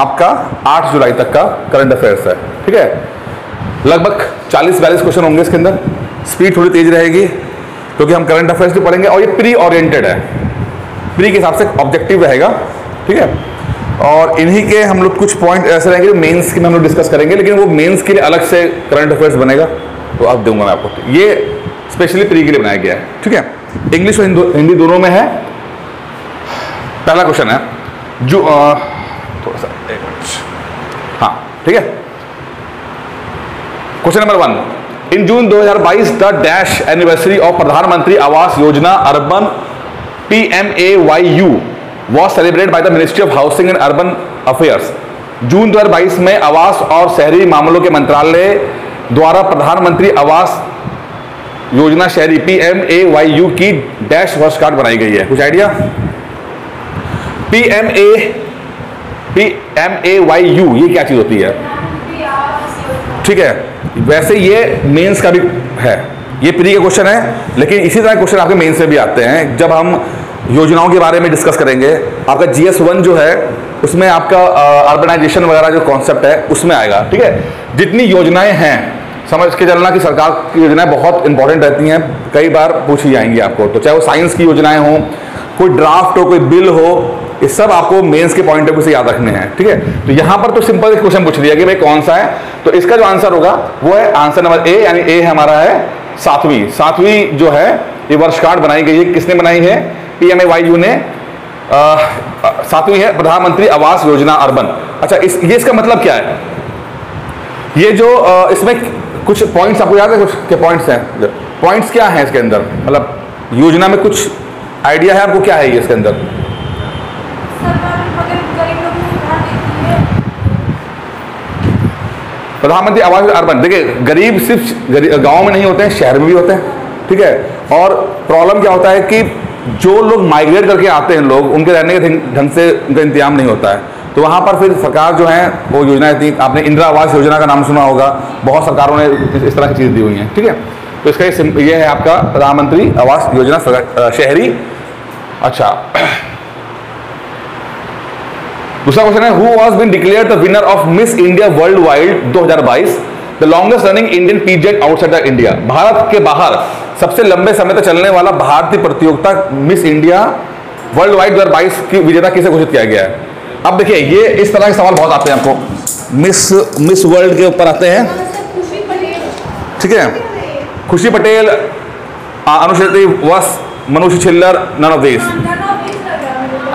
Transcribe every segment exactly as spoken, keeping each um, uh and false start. आपका आठ जुलाई तक का करंट अफेयर्स है। ठीक है, लगभग चालीस बयालीस क्वेश्चन होंगे इसके अंदर। स्पीड थोड़ी तेज रहेगी क्योंकि हम करंट अफेयर्स भी पढ़ेंगे और ये प्री ओरिएंटेड है, प्री के हिसाब से ऑब्जेक्टिव रहेगा। ठीक है, और इन्हीं के हम लोग कुछ पॉइंट ऐसे रहेंगे जो मेंस के में हम लोग डिस्कस करेंगे, लेकिन वो मेंस के लिए अलग से करंट अफेयर्स बनेगा तो आप दूंगा मैं आपको। ये स्पेशली प्री के लिए बनाया गया है। ठीक है, इंग्लिश और हिंदी दोनों में है। पहला क्वेश्चन है जो आ, थोड़ा सा एक मिनट, हाँ ठीक है। Question number one, in June दो हज़ार बाईस the dash anniversary of Pradhanmantri Awas Yojana urban P M A Y U was celebrate by the ministry of housing and urban affairs. June दो हज़ार बाईस में आवास और शहरी मामलों के मंत्रालय द्वारा प्रधानमंत्री आवास योजना शहरी P M A Y U की डैश वर्षगांठ बनाई गई है। कुछ idea? P M A Y U ये क्या चीज होती है? ठीक है, वैसे ये मेंस का भी है, ये प्री का क्वेश्चन है, लेकिन इसी तरह क्वेश्चन आपके मेंस में भी आते हैं जब हम योजनाओं के बारे में डिस्कस करेंगे। आपका जी एस वन जो है उसमें आपका अर्बनाइजेशन वगैरह जो कॉन्सेप्ट है उसमें आएगा। ठीक है, जितनी योजनाएं हैं समझ के चलना कि सरकार की योजनाएं बहुत इंपॉर्टेंट रहती हैं, कई बार पूछी जाएंगी आपको, तो चाहे वो साइंस की योजनाएं हों, कोई ड्राफ्ट हो, कोई बिल हो, ये सब आपको मेंस के पॉइंट ऑफ व्यू से याद रखने हैं। ठीक है, तो यहाँ पर तो सिंपल क्वेश्चन पूछ लिया कि भाई कौन सा है, तो इसका जो आंसर होगा वो है आंसर नंबर ए, यानी ए हमारा है सातवीं। सातवीं जो है ये वर्षगांठ बनाई गई है। किसने बनाई है? P M A Y U ने। सातवीं है प्रधानमंत्री आवास योजना अर्बन। अच्छा, इस ये इसका मतलब क्या है? ये जो आ, इसमें कुछ पॉइंट्स आपको याद है? कुछ क्या पॉइंट्स हैं? पॉइंट्स क्या हैं इसके अंदर? मतलब योजना में कुछ आइडिया है आपको क्या है ये इसके अंदर? प्रधानमंत्री आवास अर्बन, देखिए गरीब सिर्फ गांव में नहीं होते हैं, शहर में भी होते हैं। ठीक है, और प्रॉब्लम क्या होता है कि जो लोग माइग्रेट करके आते हैं लोग, उनके रहने के ढंग से उनका इंतजाम नहीं होता है, तो वहाँ पर फिर सरकार जो है वो योजनाएं थी। आपने इंदिरा आवास योजना का नाम सुना होगा, बहुत सरकारों ने इस तरह की चीज़ दी हुई हैं। ठीक है, तो इसका ये है आपका प्रधानमंत्री आवास योजना शहरी। अच्छा, दूसरा क्वेश्चन है who was been declare the winner of miss India world wide दो हज़ार बाईस the longest running Indian pageant outside the India. Bharat के बाहर सबसे लंबे समय तक चलने वाला भारतीय प्रतियोगिता मिस इंडिया वर्ल्ड वाइड दो हज़ार बाईस की विजेता किसे घोषित किया गया है? अब देखिए ये इस तरह के सवाल बहुत आते हैं आपको, मिस मिस वर्ल्ड के ऊपर आते हैं। ठीक है, खुशी पटेल, अनुश्री वस, Manushi Chhillar, none of this.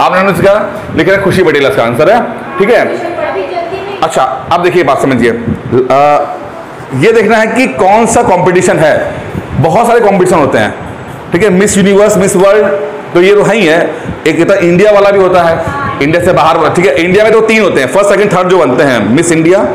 आपने नन इसका लेकिन खुशी पटेल इसका आंसर है। ठीक है, अच्छा अब देखिए बात समझिए, ये देखना है कि कौन सा कंपटीशन है। बहुत सारे कंपटीशन होते हैं। ठीक है, मिस यूनिवर्स, मिस वर्ल्ड तो ये तो है ही है, एक इंडिया वाला भी होता है, इंडिया से बाहर। ठीक है, इंडिया में तो तीन होते हैं, फर्स्ट सेकंड थर्ड जो बनते हैं, miss India,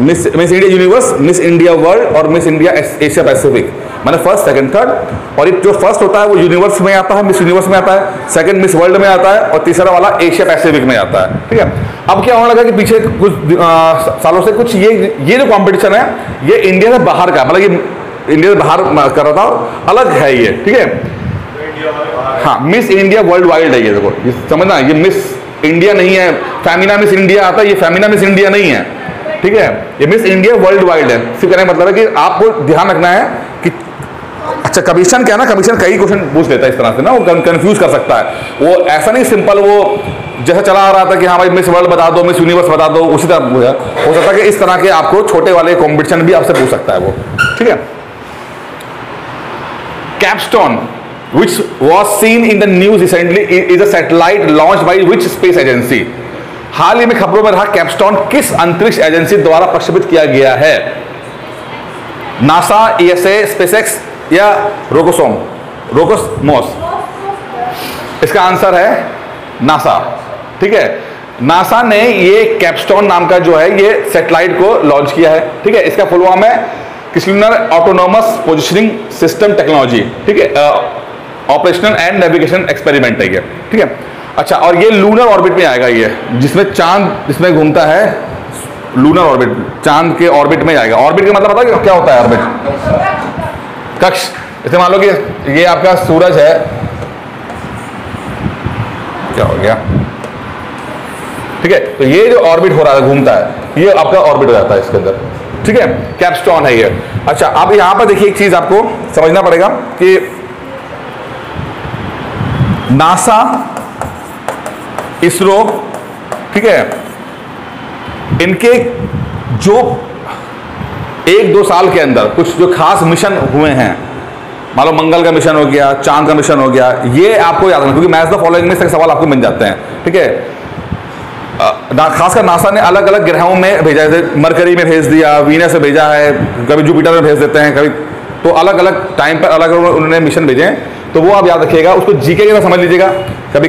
miss miss India universe, miss India world और मिस इंडिया एशिया पैसिफिक, माने फर्स्ट सेकंड थर्ड। और जो फर्स्ट होता है वो यूनिवर्स में आता है, मिस यूनिवर्स में आता है, सेकंड मिस वर्ल्ड में आता है और तीसरा वाला एशिया पैसिफिक में आता है। ठीक है, अब क्या होने लगा कि पीछे कुछ आ, सालों से कुछ ये ये जो कॉम्पिटिशन है ये इंडिया से बाहर का, मतलब ये इंडिया से बाहर कर रहा था, अलग है ये। ठीक है, हाँ मिस इंडिया वर्ल्ड वाइड है ये, देखो समझना, ये मिस इंडिया नहीं है। फेमिना मिस इंडिया आता है, ये फेमिना मिस इंडिया नहीं है। ठीक है, ये मिस इंडिया वर्ल्ड वाइड है। सिर्फ कहने का मतलब है कि आपको ध्यान रखना है कि अच्छा कमीशन क्या है ना, कमीशन कई क्वेश्चन पूछ देता है इस तरह से ना, वो कंफ्यूज कर सकता है। वो ऐसा नहीं सिंपल वो जैसा चला आ रहा था कि हाँ भाई मिस वर्ल्ड बता दो, मिस यूनिवर्स बता दो, उसी तरह हो सकता है कि इस तरह के आपको छोटे वाले कॉम्पिटिशन भी आपसे पूछ सकता है वो। ठीक है, capstone which was seen in the news recently is a satellite launched by which space agency? हाल ही में खबरों में रहा कैपस्टोन किस अंतरिक्ष एजेंसी द्वारा प्रक्षेपित किया गया है? NASA, E S A, space X या रोकोसोम रोकोसमोस? इसका आंसर है नासा। ठीक है, नासा ने ये कैपस्टोन नाम का जो है ये सैटेलाइट को लॉन्च किया है। ठीक है, इसका फुल फॉर्म है Kiesler autonomous positioning system technology. ठीक है, ऑपरेशनल एंड नेविगेशन एक्सपेरिमेंट है ये। ठीक है, अच्छा और ये लूनर ऑर्बिट में आएगा ये, जिसमें चांद इसमें घूमता है, लूनर ऑर्बिट, चांद के ऑर्बिट में आएगा। ऑर्बिट का मतलब पता है क्या होता है? ऑर्बिट कक्ष। इसमें मान लो कि ये आपका सूरज है, क्या हो गया, ठीक है। तो ये जो ऑर्बिट हो रहा है, घूमता है, ये आपका ऑर्बिट हो जाता है इसके अंदर, ठीक है। कैपस्टोन है ये। अच्छा, अब यहाँ पर देखिए एक चीज आपको समझना पड़ेगा कि नासा, इसरो, ठीक है, इनके जो एक दो साल के अंदर कुछ जो खास मिशन हुए हैं, मान लो मंगल का मिशन हो गया, चांद का मिशन हो गया, ये आपको याद रखना, क्योंकि मैच द फॉलोइंग में से सवाल आपको मिल जाते हैं, ठीक है। खासकर नासा ने अलग अलग ग्रहों में भेजा है, मरकरी में भेज दिया, वीनस में भेजा है, कभी जुपिटर में भेज देते हैं, कभी, तो अलग अलग टाइम पर अलग अलग उन्होंने मिशन भेजे हैं, तो वो आप याद रखिएगा। उसको जीके की तरह समझ लीजिएगा, कभी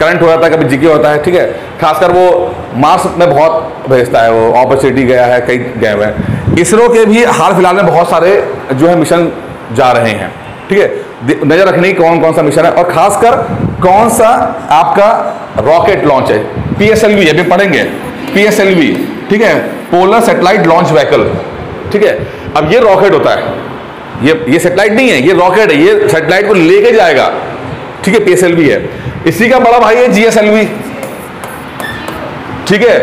करंट हो जाता है, कभी जीके होता है, ठीक है। खासकर वो मार्स में बहुत भेजता है, वो ऑपर्चुनिटी गया है, कई गए हुए हैं। इसरो के भी हाल फिलहाल में बहुत सारे जो है मिशन जा रहे हैं, ठीक है। नज़र रखनी कौन कौन सा मिशन है और खासकर कौन सा आपका रॉकेट लॉन्च है। पीएसएलवी अभी पढ़ेंगे, पीएसएलवी, ठीक है, पोलर सेटेलाइट लॉन्च व्हीकल, ठीक है। अब ये रॉकेट होता है, ये ये सेटेलाइट नहीं है, ये रॉकेट है, ये सेटेलाइट को लेके जाएगा, ठीक है, पीएसएलवी है। इसी का बड़ा भाई है जीएसएलवी, ठीक है।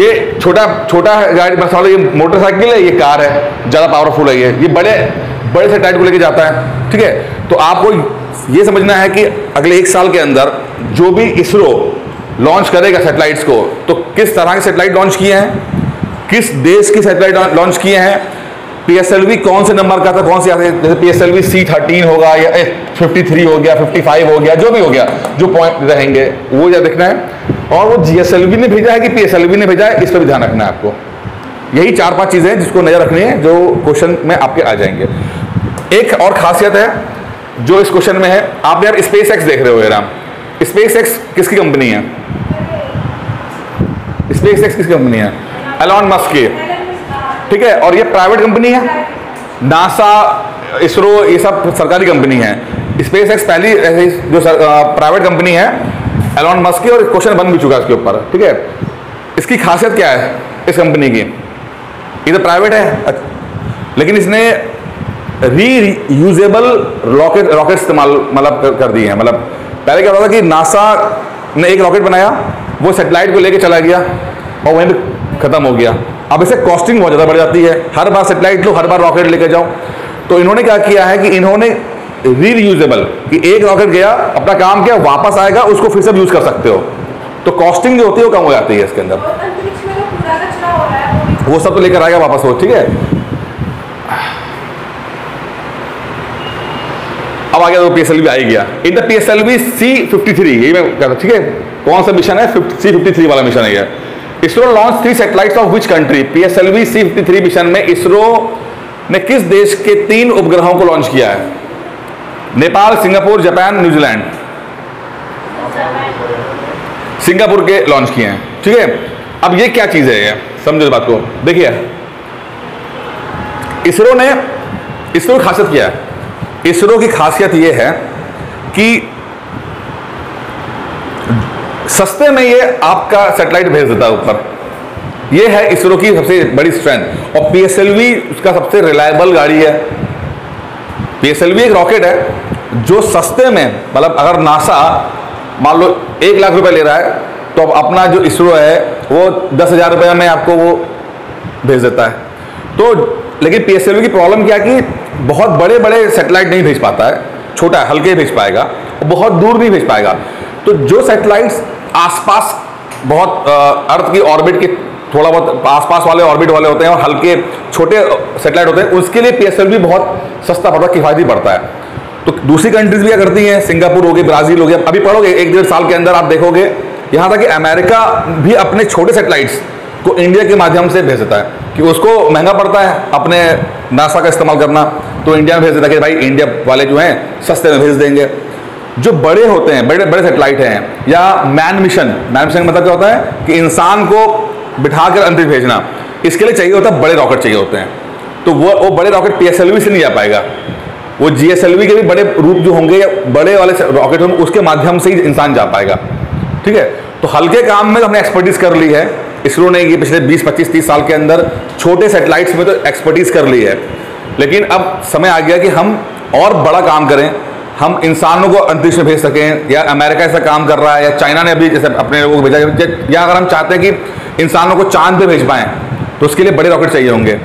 ये छोटा छोटा गाड़ी, मतलब ये मोटरसाइकिल है, ये कार है, ज़्यादा पावरफुल है ये ये बड़े बड़े सेटेलाइट को लेके जाता है, ठीक है। तो आपको ये समझना है कि अगले एक साल के अंदर जो भी इसरो लॉन्च करेगा सेटेलाइट्स को, तो किस तरह के सेटेलाइट लॉन्च किए हैं, किस देश के सेटेलाइट लॉन्च किए हैं, पीएसएलवी कौन से नंबर का था, कौन से, जैसे पीएसएलवी सी थर्टीन होगा या फिफ्टी थ्री हो गया, फिफ्टी फाइव हो गया, जो भी हो गया, जो पॉइंट रहेंगे वो याद रखना है। और वो जीएसएलवी ने भेजा है कि पीएसएलवी ने भेजा है, इस पर भी ध्यान रखना है आपको। यही चार पांच चीजें हैं जिसको नजर रखनी है, जो क्वेश्चन में आपके आ जाएंगे। एक और खासियत है जो इस क्वेश्चन में है, आप यार स्पेस एक्स देख रहे हो, राम, स्पेस एक्स किसकी कंपनी है, स्पेस एक्स किसकी कंपनी है, एलॉन मस्क की, ठीक है। और ये प्राइवेट कंपनी है, नासा, इसरो, ये सब सरकारी कंपनी है। स्पेस एक्स पहली जो प्राइवेट कंपनी है एलॉन मस्क की, और क्वेश्चन बन भी चुका है इसके ऊपर, ठीक है। इसकी खासियत क्या है इस कंपनी की, ये तो प्राइवेट है, लेकिन इसने री यूजेबल रॉकेट रॉकेट इस्तेमाल मतलब कर दी है। मतलब पहले क्या होता था कि नासा ने एक रॉकेट बनाया, वो सेटेलाइट को लेके चला गया और वहीं पर ख़त्म हो गया। अब इसे कॉस्टिंग बहुत ज़्यादा बढ़ जाती है, हर बार सेटेलाइट लो, हर बार रॉकेट लेके जाओ। तो इन्होंने क्या किया है कि इन्होंने री रीयूजेबल, कि एक रॉकेट गया, अपना काम किया, वापस आएगा, उसको फिर से यूज़ कर सकते हो, तो कॉस्टिंग जो होती है वो कम हो जाती है इसके अंदर। वो, वो सब तो लेकर आएगा वापस हो, ठीक है। अब आ गया तो पीएसएलवी आ ही गया, in the PSLV C fifty three यही मैं कह रहा हूँ, ठीक है। कौन सा मिशन है, सी फिफ्टी थ्री वाला मिशन है ये। ISRO launch three satellites of which country, PSLV C fifty three mission में इसरो ने किस देश के तीन उपग्रहों को लॉन्च किया है, Nepal, Singapore, Japan, New Zealand. Singapore के लॉन्च किए हैं, ठीक है। अब ये क्या चीज है ये, समझो इस बात को। देखिए इसरो ने, इसरो की खासियत क्या है, इसरो की खासियत ये है कि सस्ते में ये आपका सैटेलाइट भेज देता है ऊपर, ये है इसरो की सबसे बड़ी स्ट्रेंथ। और पीएसएलवी उसका सबसे रिलायबल गाड़ी है। पीएसएलवी एक रॉकेट है जो सस्ते में, मतलब अगर नासा मान लो एक लाख रुपए ले रहा है, तो अब अपना जो इसरो है वो दस हज़ार रुपये में आपको वो भेज देता है। तो लेकिन पीएसएलवी की प्रॉब्लम क्या कि बहुत बड़े बड़े सैटेलाइट नहीं भेज पाता है, छोटा हल्के भेज पाएगा, बहुत दूर नहीं भेज पाएगा। तो जो सैटेलाइट्स आसपास बहुत अर्थ की ऑर्बिट के थोड़ा बहुत आसपास वाले ऑर्बिट वाले होते हैं और हल्के छोटे सेटेलाइट होते हैं, उसके लिए पीएसएलवी बहुत सस्ता पड़ता है, किफायती पड़ता है। तो दूसरी कंट्रीज भी क्या करती हैं, सिंगापुर हो गए, ब्राज़ील हो गया, अभी पढ़ोगे एक डेढ़ साल के अंदर आप देखोगे, यहाँ तक कि अमेरिका भी अपने छोटे सेटेलाइट्स को इंडिया के माध्यम से भेज देता है, कि उसको महंगा पड़ता है अपने नासा का इस्तेमाल करना, तो इंडिया में भेज देता है कि भाई इंडिया वाले जो हैं सस्ते में भेज देंगे। जो बड़े होते हैं, बड़े बड़े सेटेलाइट हैं, या मैन मिशन, मैन मिशन मतलब क्या होता है कि इंसान को बिठा कर अंतरिक्ष भेजना, इसके लिए चाहिए होता है बड़े रॉकेट चाहिए होते हैं, तो वो वो बड़े रॉकेट पीएसएलवी से नहीं जा पाएगा। वो जीएसएलवी के भी बड़े रूप जो होंगे या बड़े वाले रॉकेट होंगे, उसके माध्यम से ही इंसान जा पाएगा, ठीक है। तो हल्के काम में तो हमने एक्सपर्टीज़ कर ली है, इसरो ने ये पिछले बीस पच्चीस तीस साल के अंदर छोटे सेटेलाइट्स में तो एक्सपर्टीज़ कर ली है, लेकिन अब समय आ गया कि हम और बड़ा काम करें, हम इंसानों को अंतरिक्ष में भेज सकें, या अमेरिका ऐसा काम कर रहा है, या चाइना ने अभी जैसे अपने लोगों को भेजा, या अगर हम चाहते हैं कि इंसानों को चांद पे भेज पाएँ तो उसके लिए बड़े रॉकेट चाहिए होंगे,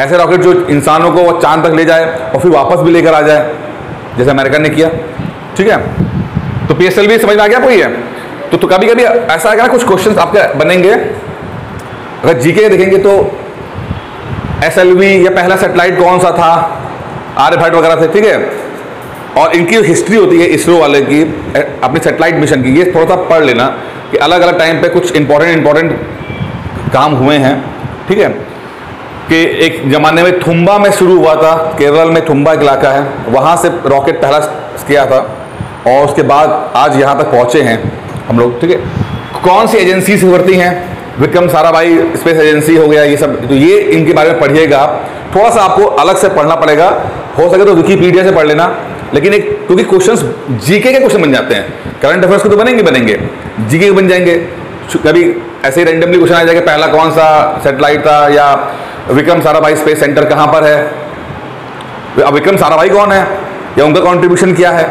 ऐसे रॉकेट जो इंसानों को चांद तक ले जाए और फिर वापस भी लेकर आ जाए, जैसे अमेरिका ने किया। ठीक है, तो पीएसएलवी समझ में आ गया कोई है? तो, तो कभी कभी ऐसा आएगा कुछ क्वेश्चन आपके बनेंगे, अगर जीके देखेंगे तो एसएलवी या पहला सेटेलाइट कौन सा था, आर्यभट्ट वगैरह थे। ठीक है, और इनकी हिस्ट्री होती है इसरो वाले की, अपने सेटेलाइट मिशन की, ये थोड़ा सा पढ़ लेना कि अलग अलग टाइम पे कुछ इंपॉर्टेंट इंपॉर्टेंट काम हुए हैं। ठीक है, कि एक ज़माने में थुम्बा में शुरू हुआ था, केरल में थुम्बा एक इलाका है, वहाँ से रॉकेट पहला किया था और उसके बाद आज यहाँ तक पहुँचे हैं हम लोग। ठीक है, कौन सी एजेंसी से भर्ती हैं, विक्रम साराभाई स्पेस एजेंसी हो गया, ये सब, तो ये इनके बारे में पढ़िएगा आप, थोड़ा सा आपको अलग से पढ़ना पड़ेगा, हो सके तो विकीपीडिया से पढ़ लेना, लेकिन एक क्योंकि क्वेश्चंस जीके के क्वेश्चन बन जाते हैं, करंट अफेयर्स के तो बनेंगे बनेंगे जीके के बन जाएंगे, कभी ऐसे ही रैंडमली क्वेश्चन आ जाएगा पहला कौन सा सेटेलाइट था, या विक्रम साराभाई स्पेस सेंटर कहाँ पर है, अब विक्रम साराभाई कौन है या उनका कॉन्ट्रीब्यूशन क्या है,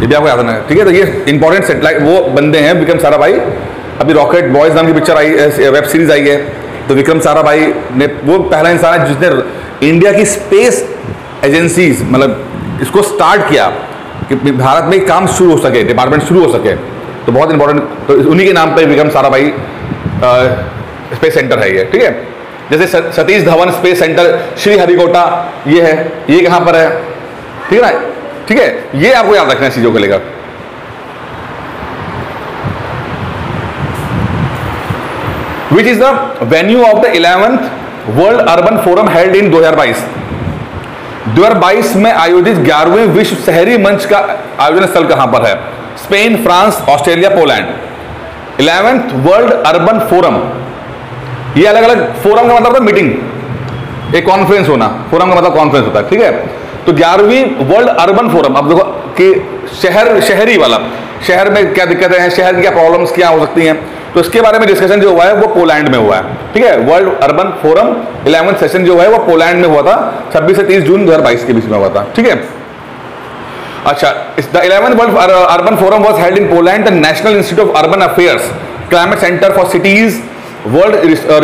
ये भी आपको याद रखना है। ठीक है, तो ये इंपॉर्टेंट सेटेलाइट वो बंदे हैं विक्रम साराभाई। अभी रॉकेट बॉयज नाम की पिक्चर आई, वेब सीरीज आई है, तो विक्रम साराभाई ने वो पहला इंसान है जिसने इंडिया की स्पेस एजेंसीज मतलब इसको स्टार्ट किया कि भारत में काम शुरू हो सके, डिपार्टमेंट शुरू हो सके, तो बहुत इंपॉर्टेंट, तो उन्हीं के नाम पे विक्रम साराभाई स्पेस सेंटर है ये। ठीक है, जैसे सतीश धवन स्पेस सेंटर श्रीहरिकोटा ये है, ये कहाँ पर है, ठीक है ना। ठीक है, ये आपको याद रखना है चीज़ों को लेकर। Which is the venue of the eleventh World Urban Forum held in दो हज़ार बाईस। दो हज़ार बाईस में आयोजित ग्यारहवें विश्व शहरी मंच का आयोजन स्थल कहाँ पर है, Spain, France, Australia, Poland. Eleventh world urban forum, ये अलग अलग, फोरम का मतलब मीटिंग, एक कॉन्फ्रेंस होना, फोरम का मतलब कॉन्फ्रेंस होता है। ठीक है, तो ग्यारहवीं वर्ल्ड अर्बन फोरम, अब देखो कि शहर शहरी वाला, शहर में क्या दिक्कतें हैं, शहर की क्या प्रॉब्लम्स क्या हो सकती हैं, तो इसके बारे में डिस्कशन जो हुआ है वो पोलैंड में हुआ है। ठीक है, world urban forum eleventh session जो है वो पोलैंड में हुआ था, छब्बीस से तीस जून दो हज़ार बाईस के बीच में हुआ था। ठीक है, अच्छा, the eleventh world urban forum was held in Poland, the national institute of urban affairs, climate centre for cities, world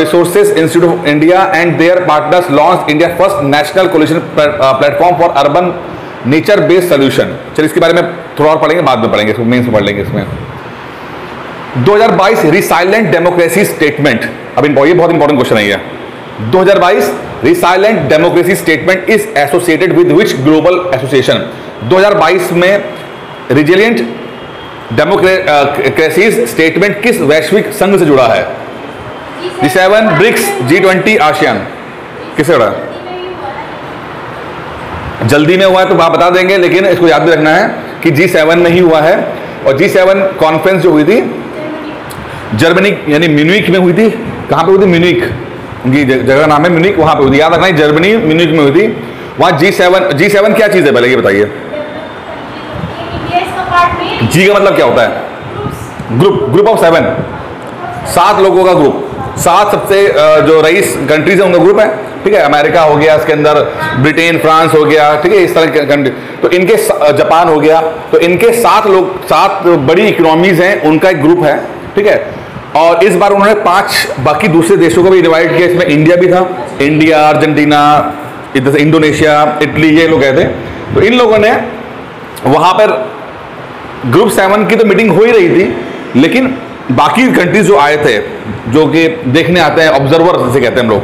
resources institute of India and their partners launch India first national coalition platform for urban nature based solution. चलिए, इसके बारे में थोड़ा और पढ़ेंगे, बाद में पढ़ेंगे, इसमें मेन से पढ़ लेंगे। इसमें दो हज़ार बाईस रिसाइलेंट डेमोक्रेसी स्टेटमेंट, अब ये बहुत इंपॉर्टेंट क्वेश्चन है ये। दो हज़ार बाईस resilient democracy statement is associated with which global association. दो हज़ार बाईस में रिजिलियंट डेमोक्रेसीज स्टेटमेंट किस वैश्विक संघ से जुड़ा है, G seven, BRICS, G twenty, ASEAN, किससे जुड़ा है? जल्दी में हुआ है तो आप बता देंगे, लेकिन इसको याद भी रखना है कि जी सेवन में ही हुआ है, और जी सेवन कॉन्फ्रेंस जो हुई थी जर्मनी यानी म्यूनिख में हुई थी, कहाँ पे हुई थी, म्यूनिख, उनकी जगह नाम है म्यूनिख, वहाँ पे हुई थी, याद रखना है, जर्मनी म्यूनिख में हुई थी। वहाँ जी सेवन, जी सेवन क्या चीज़ है पहले ये बताइए, जी का मतलब क्या होता है, ग्रुप, ग्रुप ऑफ सेवन, सात लोगों का ग्रुप, सात सबसे जो रईस कंट्रीज है उनका ग्रुप है। ठीक है, अमेरिका हो गया, इसके अंदर ब्रिटेन, फ्रांस हो गया, ठीक है, इस तरह के कंट्री, तो इनके, जापान हो गया, तो इनके सात लोग, सात बड़ी इकोनॉमीज हैं उनका एक ग्रुप है। ठीक है, और इस बार उन्होंने पांच बाकी दूसरे देशों को भी इन्वाइट किया, इसमें इंडिया भी था, इंडिया, अर्जेंटीना, इधर से इंडोनेशिया, इटली, ये लोग गए थे। तो इन लोगों ने वहाँ पर ग्रुप सेवन की तो मीटिंग हो ही रही थी, लेकिन बाकी कंट्रीज जो आए थे, जो कि देखने आते हैं, ऑब्जर्वर जिसे कहते हैं हम लोग,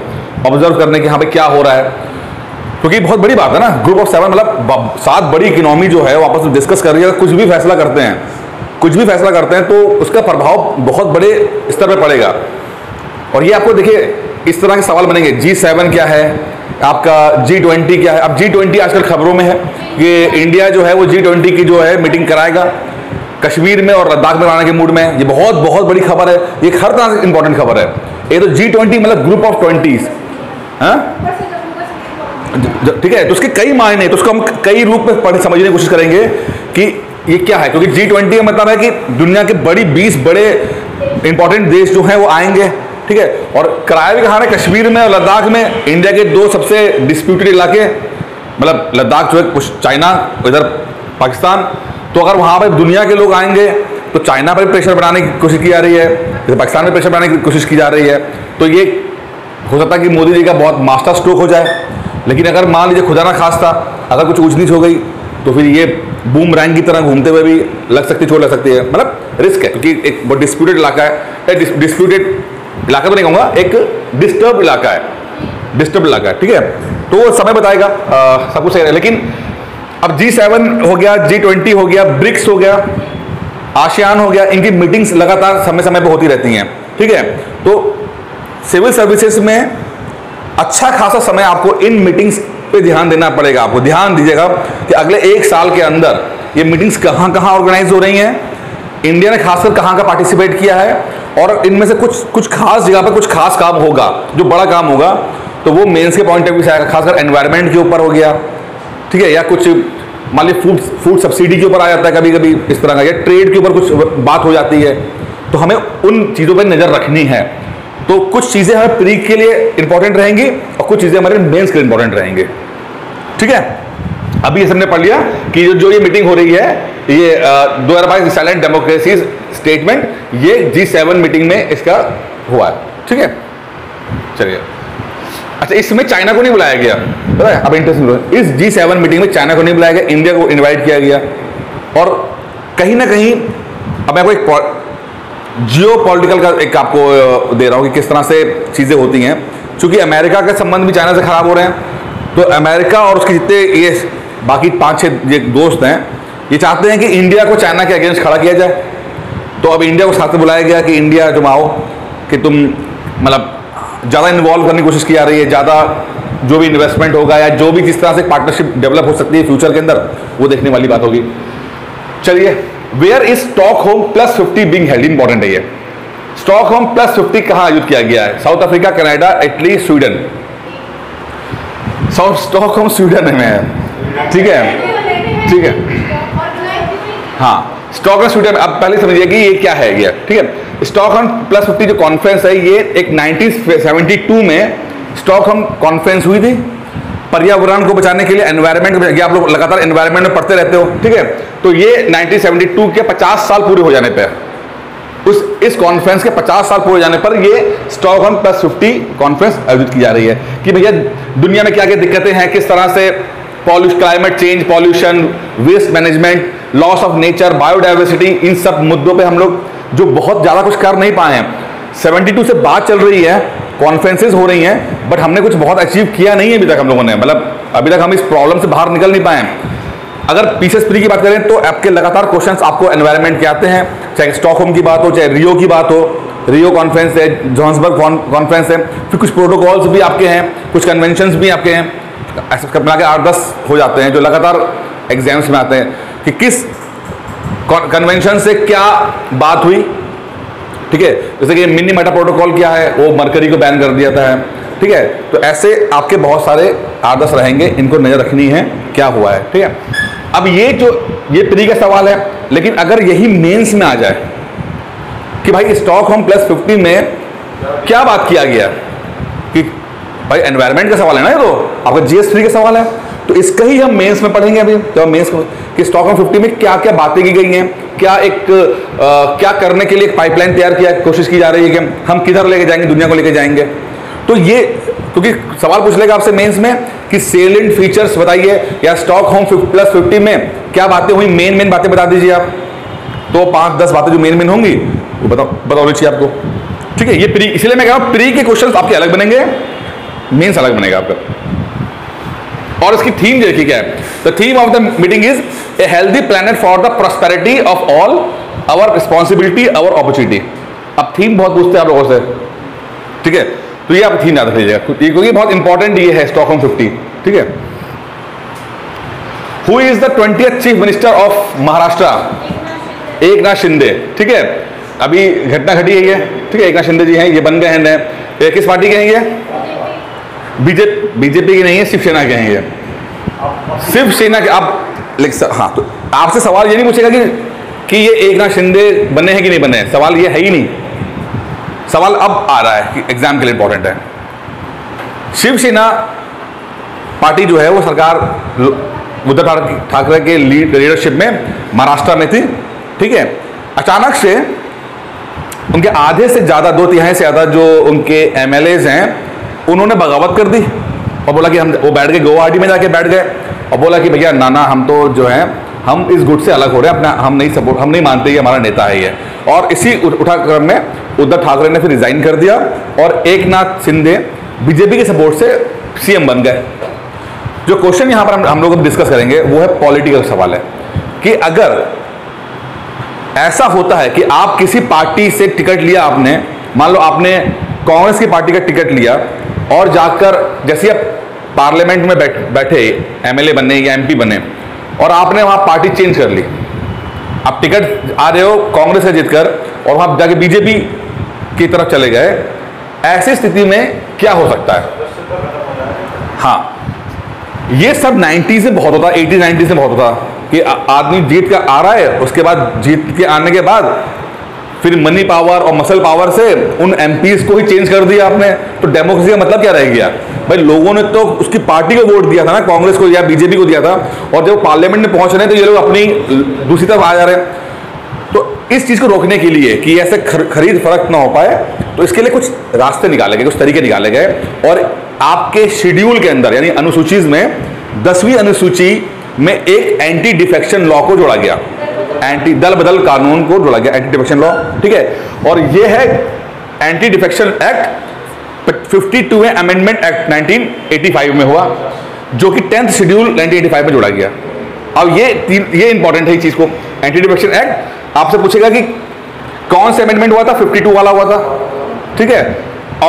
ऑब्जर्व करने के यहाँ पे क्या हो रहा है, क्योंकि बहुत बड़ी बात है ना, ग्रुप ऑफ सेवन मतलब सात बड़ी इकोनॉमी जो है वो आपस में डिस्कस कर रही है, कुछ भी फैसला करते हैं, कुछ भी फैसला करते हैं तो उसका प्रभाव बहुत बड़े स्तर पर पड़ेगा। और ये आपको देखिए इस तरह के सवाल बनेंगे, जी सेवन क्या है आपका, जी ट्वेंटी क्या है, अब जी ट्वेंटी आजकल खबरों में है कि इंडिया जो है वो जी ट्वेंटी की जो है मीटिंग कराएगा, कश्मीर में और लद्दाख में आने के मूड में, ये बहुत बहुत बड़ी खबर है, ये हर तरह से इंपॉर्टेंट खबर है। ये तो जी ट्वेंटी मतलब ग्रुप ऑफ ट्वेंटीज, ठीक है, तो उसके कई मायने, तो उसको हम कई रूप में पढ़ समझने की कोशिश करेंगे कि ये क्या है, क्योंकि जी ट्वेंटी का मतलब है कि दुनिया के बड़ी बीस बड़े इंपॉर्टेंट देश जो हैं वो आएंगे। ठीक है, और कराया भी कहाँ है, कश्मीर में और लद्दाख में, इंडिया के दो सबसे डिस्प्यूटेड इलाके, मतलब लद्दाख जो है कुछ चाइना, इधर पाकिस्तान, तो अगर वहाँ पर दुनिया के लोग आएंगे तो चाइना पर भी प्रेशर बनाने की कोशिश की जा रही है, जैसे पाकिस्तान में प्रेशर बनाने की कोशिश की जा रही है। तो ये हो सकता है कि मोदी जी का बहुत मास्टर स्ट्रोक हो जाए, लेकिन अगर मान लीजिए खुदा ना खास्ता अगर कुछ ऊंच नीच हो गई तो फिर ये बूम रैंग की तरह घूमते हुए भी लग सकती, छोड़ लग सकती है। मतलब रिस्क है, क्योंकि एक बहुत डिस्प्यूटेड इलाका है, डिस्प्यूटेड इलाका तो नहीं कहूँगा, एक डिस्टर्ब इलाका है, डिस्टर्ब इलाका है, ठीक है। तो वो समय बताएगा, सब कुछ सही है। लेकिन अब जी सेवन हो गया, जी ट्वेंटी हो गया, ब्रिक्स हो गया, आसियान हो गया, इनकी मीटिंग्स लगातार समय समय पर होती रहती हैं, ठीक है। तो सिविल सर्विसेज में अच्छा खासा समय आपको इन मीटिंग्स पे ध्यान देना पड़ेगा। आपको ध्यान दीजिएगा कि अगले एक साल के अंदर ये मीटिंग्स कहाँ कहाँ ऑर्गेनाइज हो रही हैं, इंडिया ने खासकर कहाँ का पार्टिसिपेट किया है, और इनमें से कुछ कुछ खास जगह पर कुछ खास काम होगा, जो बड़ा काम होगा तो वो मेंस के पॉइंट ऑफ व्यू से आएगा, खासकर एनवायरनमेंट के ऊपर हो गया, ठीक है। या कुछ मान लीजिए फूड फूड सब्सिडी के ऊपर आ जाता है कभी कभी इस तरह का, या ट्रेड के ऊपर कुछ बात हो जाती है, तो हमें उन चीज़ों पर नज़र रखनी है। तो कुछ चीज़ें हमें प्री के लिए इंपॉर्टेंट रहेंगी और कुछ चीज़ें हमारे मेंस के लिए इंपॉर्टेंट रहेंगे, ठीक है। अभी ये सबने पढ़ लिया कि जो जो ये मीटिंग हो रही है, ये दो हज़ार बाईस साइलेंट डेमोक्रेसी स्टेटमेंट, ये जी सेवन मीटिंग में इसका हुआ है, ठीक है। चलिए, अच्छा, इसमें चाइना को नहीं बुलाया गया, पता है, अब इंटरेस्टिंग, इस जी सेवन मीटिंग में चाइना को नहीं बुलाया गया, इंडिया को इन्वाइट किया गया। और कहीं ना कहीं अब मैं एक जियो पॉलिटिकल का एक आपको दे रहा हूँ कि किस तरह से चीज़ें होती हैं, क्योंकि अमेरिका के संबंध भी चाइना से ख़राब हो रहे हैं, तो अमेरिका और उसके जितने ये बाकी पाँच छः ये दोस्त हैं, ये चाहते हैं कि इंडिया को चाइना के अगेंस्ट खड़ा किया जाए। तो अब इंडिया को साथ बुलाया गया कि इंडिया तुम आओ, कि तुम मतलब ज़्यादा इन्वॉल्व करने की कोशिश की जा रही है, ज़्यादा जो भी इन्वेस्टमेंट होगा या जो भी किस तरह से पार्टनरशिप डेवलप हो सकती है फ्यूचर के अंदर, वो देखने वाली बात होगी। चलिए, where is Stockholm plus fifty being held, important है ये। स्टॉकहोम प्लस फिफ्टी कहाँ आयोजित किया गया है? South Africa, Canada, Italy, Sweden. South Stockholm Sweden में है, ठीक है, ठीक है, हाँ, स्टॉकहोम स्वीडन। अब पहले समझिए कि ये क्या है ये, ठीक है। स्टॉकहोम प्लस फिफ्टी जो कॉन्फ्रेंस है, ये एक नाइनटीन सेवेंटी टू में स्टॉकहोम कॉन्फ्रेंस हुई थी, पर्यावरण को बचाने के लिए, एनवायरनमेंट, आप लोग लगातार एनवायरनमेंट में पढ़ते रहते हो, ठीक है। तो ये नाइनटीन सेवेंटी टू के पचास साल पूरे हो जाने पर, उस इस कॉन्फ्रेंस के पचास साल पूरे हो जाने पर ये स्टॉकहोम प्लस फिफ्टी कॉन्फ्रेंस आयोजित की जा रही है कि भैया दुनिया में क्या क्या दिक्कतें हैं, किस तरह से pollution, climate change, pollution, waste management, loss of nature, biodiversity, इन सब मुद्दों पे हम लोग जो बहुत ज़्यादा कुछ कर नहीं पाए हैं। सेवेंटी टू से बात चल रही है, कॉन्फ्रेंसेस हो रही हैं, बट हमने कुछ बहुत अचीव किया नहीं है अभी तक हम लोगों ने, मतलब अभी तक हम इस प्रॉब्लम से बाहर निकल नहीं पाए हैं। अगर पीसीएसपी की बात करें तो आपके लगातार क्वेश्चंस आपको एनवायरनमेंट के आते हैं, चाहे स्टॉकहोम की बात हो, चाहे रियो की बात हो, रियो कॉन्फ्रेंस है, जोहान्सबर्ग कॉन्फ्रेंस है, फिर कुछ प्रोटोकॉल्स भी आपके हैं, कुछ कन्वेंशंस भी आपके हैं, ऐसे मिला के आठ दस हो जाते हैं जो लगातार एग्जाम्स में आते हैं कि किस कन्वेंशन से क्या बात हुई, ठीक है। जैसे कि मिनी मेटा प्रोटोकॉल क्या है, वो मरकरी को बैन कर दिया था, ठीक है। तो ऐसे आपके बहुत सारे आठ दस रहेंगे, इनको नज़र रखनी है क्या हुआ है, ठीक है। अब ये जो ये प्री का सवाल है, लेकिन अगर यही मेंस में आ जाए कि भाई स्टॉकहोम प्लस फिफ्टी में क्या बात किया गया, कि भाई एनवायरनमेंट का सवाल है ना, ये तो आपका जीएसएलवी का सवाल है, तो इसका ही हम मेंस में पढ़ेंगे अभी। तो हम मेंस कि स्टॉकहोम फिफ्टी में क्या क्या बातें की गई हैं, क्या एक आ, क्या करने के लिए एक पाइपलाइन तैयार किया, कोशिश की जा रही है कि हम किधर लेके जाएंगे, दुनिया को लेके जाएंगे। तो ये क्योंकि सवाल पूछ लेगा आपसे मेंस में कि सेलेंट फीचर्स बताइए, या स्टॉकहोम प्लस फिफ्टी में क्या बातें हुई, मेन मेन बातें बता दीजिए आप, तो पाँच दस बातें जो मेन मेन होंगी वो बता बतानी चाहिए आपको, ठीक है। ये प्री, इसलिए मैं कह रहा हूँ प्री के क्वेश्चन आपके अलग बनेंगे, मेंस अलग बनेगा आपका। और इसकी थीम देखिए क्या है, the theme of the meeting is a healthy planet for the prosperity of all, our responsibility, our opportunity. अब थीम बहुत पूछते हैं आप लोगों से, ठीक है, तो ये आप थीम याद रख लीजिएगा, क्योंकि बहुत इंपॉर्टेंट ये है स्टॉकहोम फिफ्टी, ठीक है। Who is the twentieth chief minister of Maharashtra? Eknath Shinde, ठीक है। अभी घटना घटी है ये, ठीक है, एकनाथ शिंदे जी हैं, ये बन गए हैं, किस पार्टी के हैं ये? बीजेपी, बीजेपी की नहीं है, शिवसेना के हैं ये, शिवसेना के। आप लिख सक, हाँ, तो आपसे सवाल ये नहीं पूछेगा कि कि ये एकनाथ शिंदे बने हैं कि नहीं बने हैं, सवाल ये है ही नहीं। सवाल अब आ रहा है कि एग्जाम के लिए इंपॉर्टेंट है। शिवसेना पार्टी जो है वो सरकार उद्धव ठाकरे के लीडरशिप में महाराष्ट्र में थी, ठीक है। अचानक से उनके आधे से ज़्यादा, दो तिहाई से ज़्यादा जो उनके एमएलएज हैं, उन्होंने बगावत कर दी और बोला कि हम, वो बैठ गए गुवाहाटी में जाके बैठ गए और बोला कि भैया नाना हम तो जो है हम इस गुट से अलग हो रहे हैं, अपना हम नहीं सपोर्ट, हम नहीं मानते ये हमारा नेता है ये। और इसी उठाक्रम में उद्धव ठाकरे ने फिर रिज़ाइन कर दिया और एकनाथ शिंदे बीजेपी के सपोर्ट से सीएम बन गए। जो क्वेश्चन यहाँ पर हम, हम लोग डिस्कस करेंगे वो है पॉलिटिकल सवाल है कि अगर ऐसा होता है कि आप किसी पार्टी से टिकट लिया, आपने मान लो आपने कांग्रेस की पार्टी का टिकट लिया और जाकर जैसे आप पार्लियामेंट में बैठ बैठे एमएलए बने या एमपी बने और आपने वहाँ पार्टी चेंज कर ली, आप टिकट आ रहे हो कांग्रेस से जीतकर और वहाँ जाके बीजेपी की तरफ चले गए, ऐसी स्थिति में क्या हो सकता है? हाँ, ये सब नाइन्टीज़ में बहुत होता, एटीज़ नाइन्टीज़ में बहुत होता कि आदमी जीत कर आ रहा है, उसके बाद जीत के आने के बाद फिर मनी पावर और मसल पावर से उन एमपीज़ को ही चेंज कर दिया आपने, तो डेमोक्रेसी का मतलब क्या रह गया भाई? लोगों ने तो उसकी पार्टी को वोट दिया था ना, कांग्रेस को या बीजेपी को दिया था, और जब पार्लियामेंट में पहुंच रहे हैं तो ये लोग अपनी दूसरी तरफ आ जा रहे हैं। तो इस चीज़ को रोकने के लिए कि ऐसे खरीद फर्क ना हो पाए, तो इसके लिए कुछ रास्ते निकाले गए, कुछ तरीके निकाले गए और आपके शेड्यूल के अंदर यानी अनुसूची में दसवीं अनुसूची में एक एंटी डिफेक्शन लॉ को जोड़ा गया, एंटी दल बदल कानून को जोड़ा गया, एंटी डिफेक्शन लॉ, ठीक है। और यह है एंटी डिफेक्शन एक्ट, बावन वें amendment act nineteen eighty five में हुआ, जो कि tenth schedule nineteen eighty five में जोड़ा गया। अब ये ये इंपॉर्टेंट है चीज़ को। एंटी डिफेक्शन एक्ट आपसे पूछेगा कि कौन सा अमेंडमेंट हुआ था, बावन वाला हुआ था, ठीक है,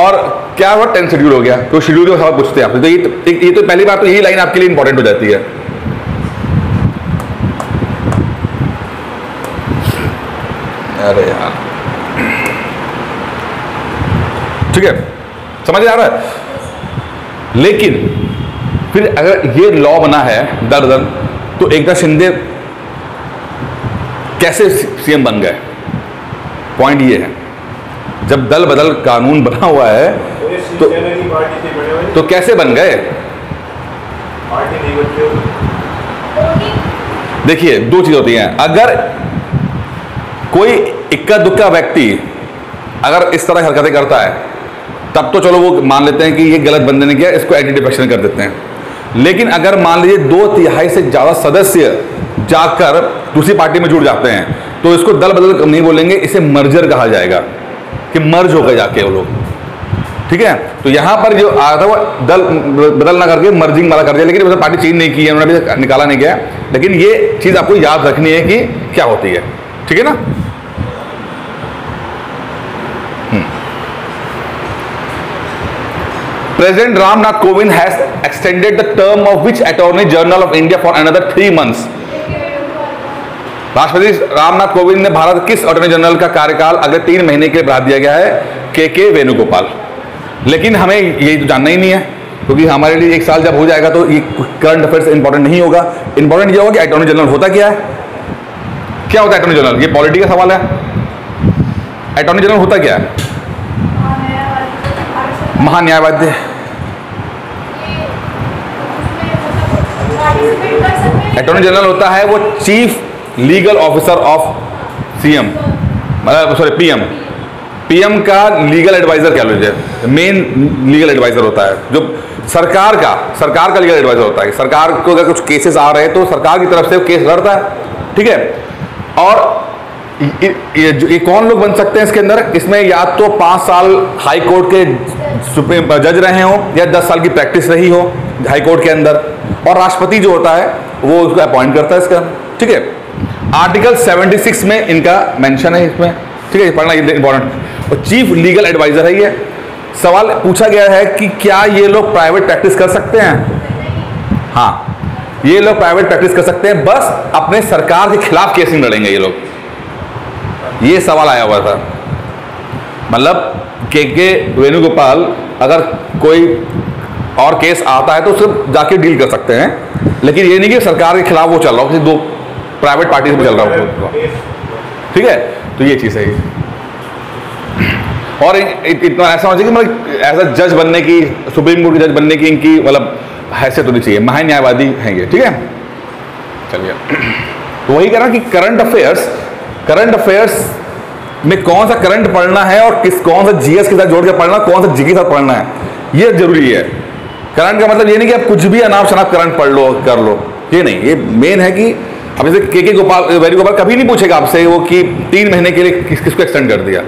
और क्या हुआ, टेंथ शेड्यूल हो गया, तो शेड्यूल का सवाल पूछते हैं आपसे। तो ये तो, ये तो पहली बात तो यही लाइन आपके लिए इंपॉर्टेंट हो जाती है। अरे यार, ठीक है, समझ आ रहा है। लेकिन फिर अगर ये लॉ बना है दर दर, तो एकनाथ शिंदे कैसे सीएम बन गए? पॉइंट ये है, जब दल बदल कानून बना हुआ है तो, तो कैसे बन गए? देखिए, दो चीज़ होती हैं। अगर कोई इक्का दुक्का व्यक्ति अगर इस तरह हरकतें करता है तब तो चलो वो मान लेते हैं कि ये गलत बंदे ने किया, इसको एंटी डिफेक्शन कर देते हैं। लेकिन अगर मान लीजिए दो तिहाई से ज़्यादा सदस्य जाकर दूसरी पार्टी में जुड़ जाते हैं तो इसको दल बदल नहीं बोलेंगे, इसे मर्जर कहा जाएगा कि मर्ज हो गए जाके वो लोग, ठीक है। तो यहाँ पर जो आया था वो दल बदल ना करके मर्जिंग वाला कर दिया, लेकिन मतलब पार्टी चेंज नहीं की है उन्होंने, अभी निकाला नहीं गया। लेकिन ये चीज़ आपको याद रखनी है कि क्या होती है, ठीक है ना। President Ramnath Kovind has extended the term of which attorney general of India for another three months. राष्ट्रपति रामनाथ कोविंद ने भारत किस अटॉर्नी जनरल का कार्यकाल अगले तीन महीने के लिए बढ़ा दिया गया है? के के वेणुगोपाल। लेकिन हमें ये तो जानना ही नहीं है, क्योंकि हमारे लिए एक साल जब हो जाएगा तो ये करंट अफेयर्स इंपॉर्टेंट नहीं होगा। इंपॉर्टेंट ये होगा कि अटॉर्नी जनरल होता क्या है, क्या होता है अटॉर्नी जनरल, ये पॉलिटी का सवाल है। अटॉर्नी जनरल होता क्या है? महान्यायवादी। अटॉर्नी जनरल होता है वो chief legal officer of CM, मतलब सॉरी पीएम, पीएम का लीगल एडवाइज़र कह लीजिए, मेन लीगल एडवाइज़र होता है जो सरकार का सरकार का लीगल एडवाइज़र होता है। सरकार को अगर कुछ केसेस आ रहे हैं तो सरकार की तरफ से केस लड़ता है, ठीक है। और ये, ये, ये कौन लोग बन सकते हैं इसके अंदर? इसमें या तो पाँच साल हाई कोर्ट के सुप्रीम जज रहे हों या दस साल की प्रैक्टिस रही हो हाई कोर्ट के अंदर, और राष्ट्रपति जो होता है वो उसको अपॉइंट करता है इसका, ठीक है। आर्टिकल छिहत्तर में इनका मेंशन है इसमें, ठीक है, पढ़ना इंपॉर्टेंट। और चीफ लीगल एडवाइज़र है ये। सवाल पूछा गया है कि क्या ये लोग प्राइवेट प्रैक्टिस कर सकते हैं? हाँ, ये लोग प्राइवेट प्रैक्टिस कर सकते हैं, बस अपने सरकार के खिलाफ केस नहीं लड़ेंगे ये लोग। ये सवाल आया हुआ था, मतलब के के वेणुगोपाल अगर कोई और केस आता है तो सिर्फ जाके डील कर सकते हैं, लेकिन ये नहीं कि सरकार के खिलाफ वो चल रहा हो, किसी दो प्राइवेट पार्टी से चल रहा हूँ, ठीक है। तो ये चीज़ है। और इतना ऐसा होना चाहिए कि मतलब ऐसा जज बनने की, सुप्रीम कोर्ट के जज बनने की इनकी मतलब हैसियत होनी चाहिए। महान्यायवादी हैं ये, ठीक है। चलिए तो वही कह रहा कि करंट अफेयर्स, करंट अफेयर्स में कौन सा करंट पढ़ना है और किस कौन सा जीएस के साथ जोड़ के पढ़ना, कौन सा जी के साथ पढ़ना है, ये जरूरी है। करंट का मतलब ये नहीं कि आप कुछ भी अनाप शनाप करंट पढ़ लो कर लो, ये नहीं। ये मेन है कि अब जैसे के.के. वेणुगोपाल कभी नहीं पूछेगा आपसे वो कि तीन महीने के लिए किस किसको एक्सटेंड कर दिया।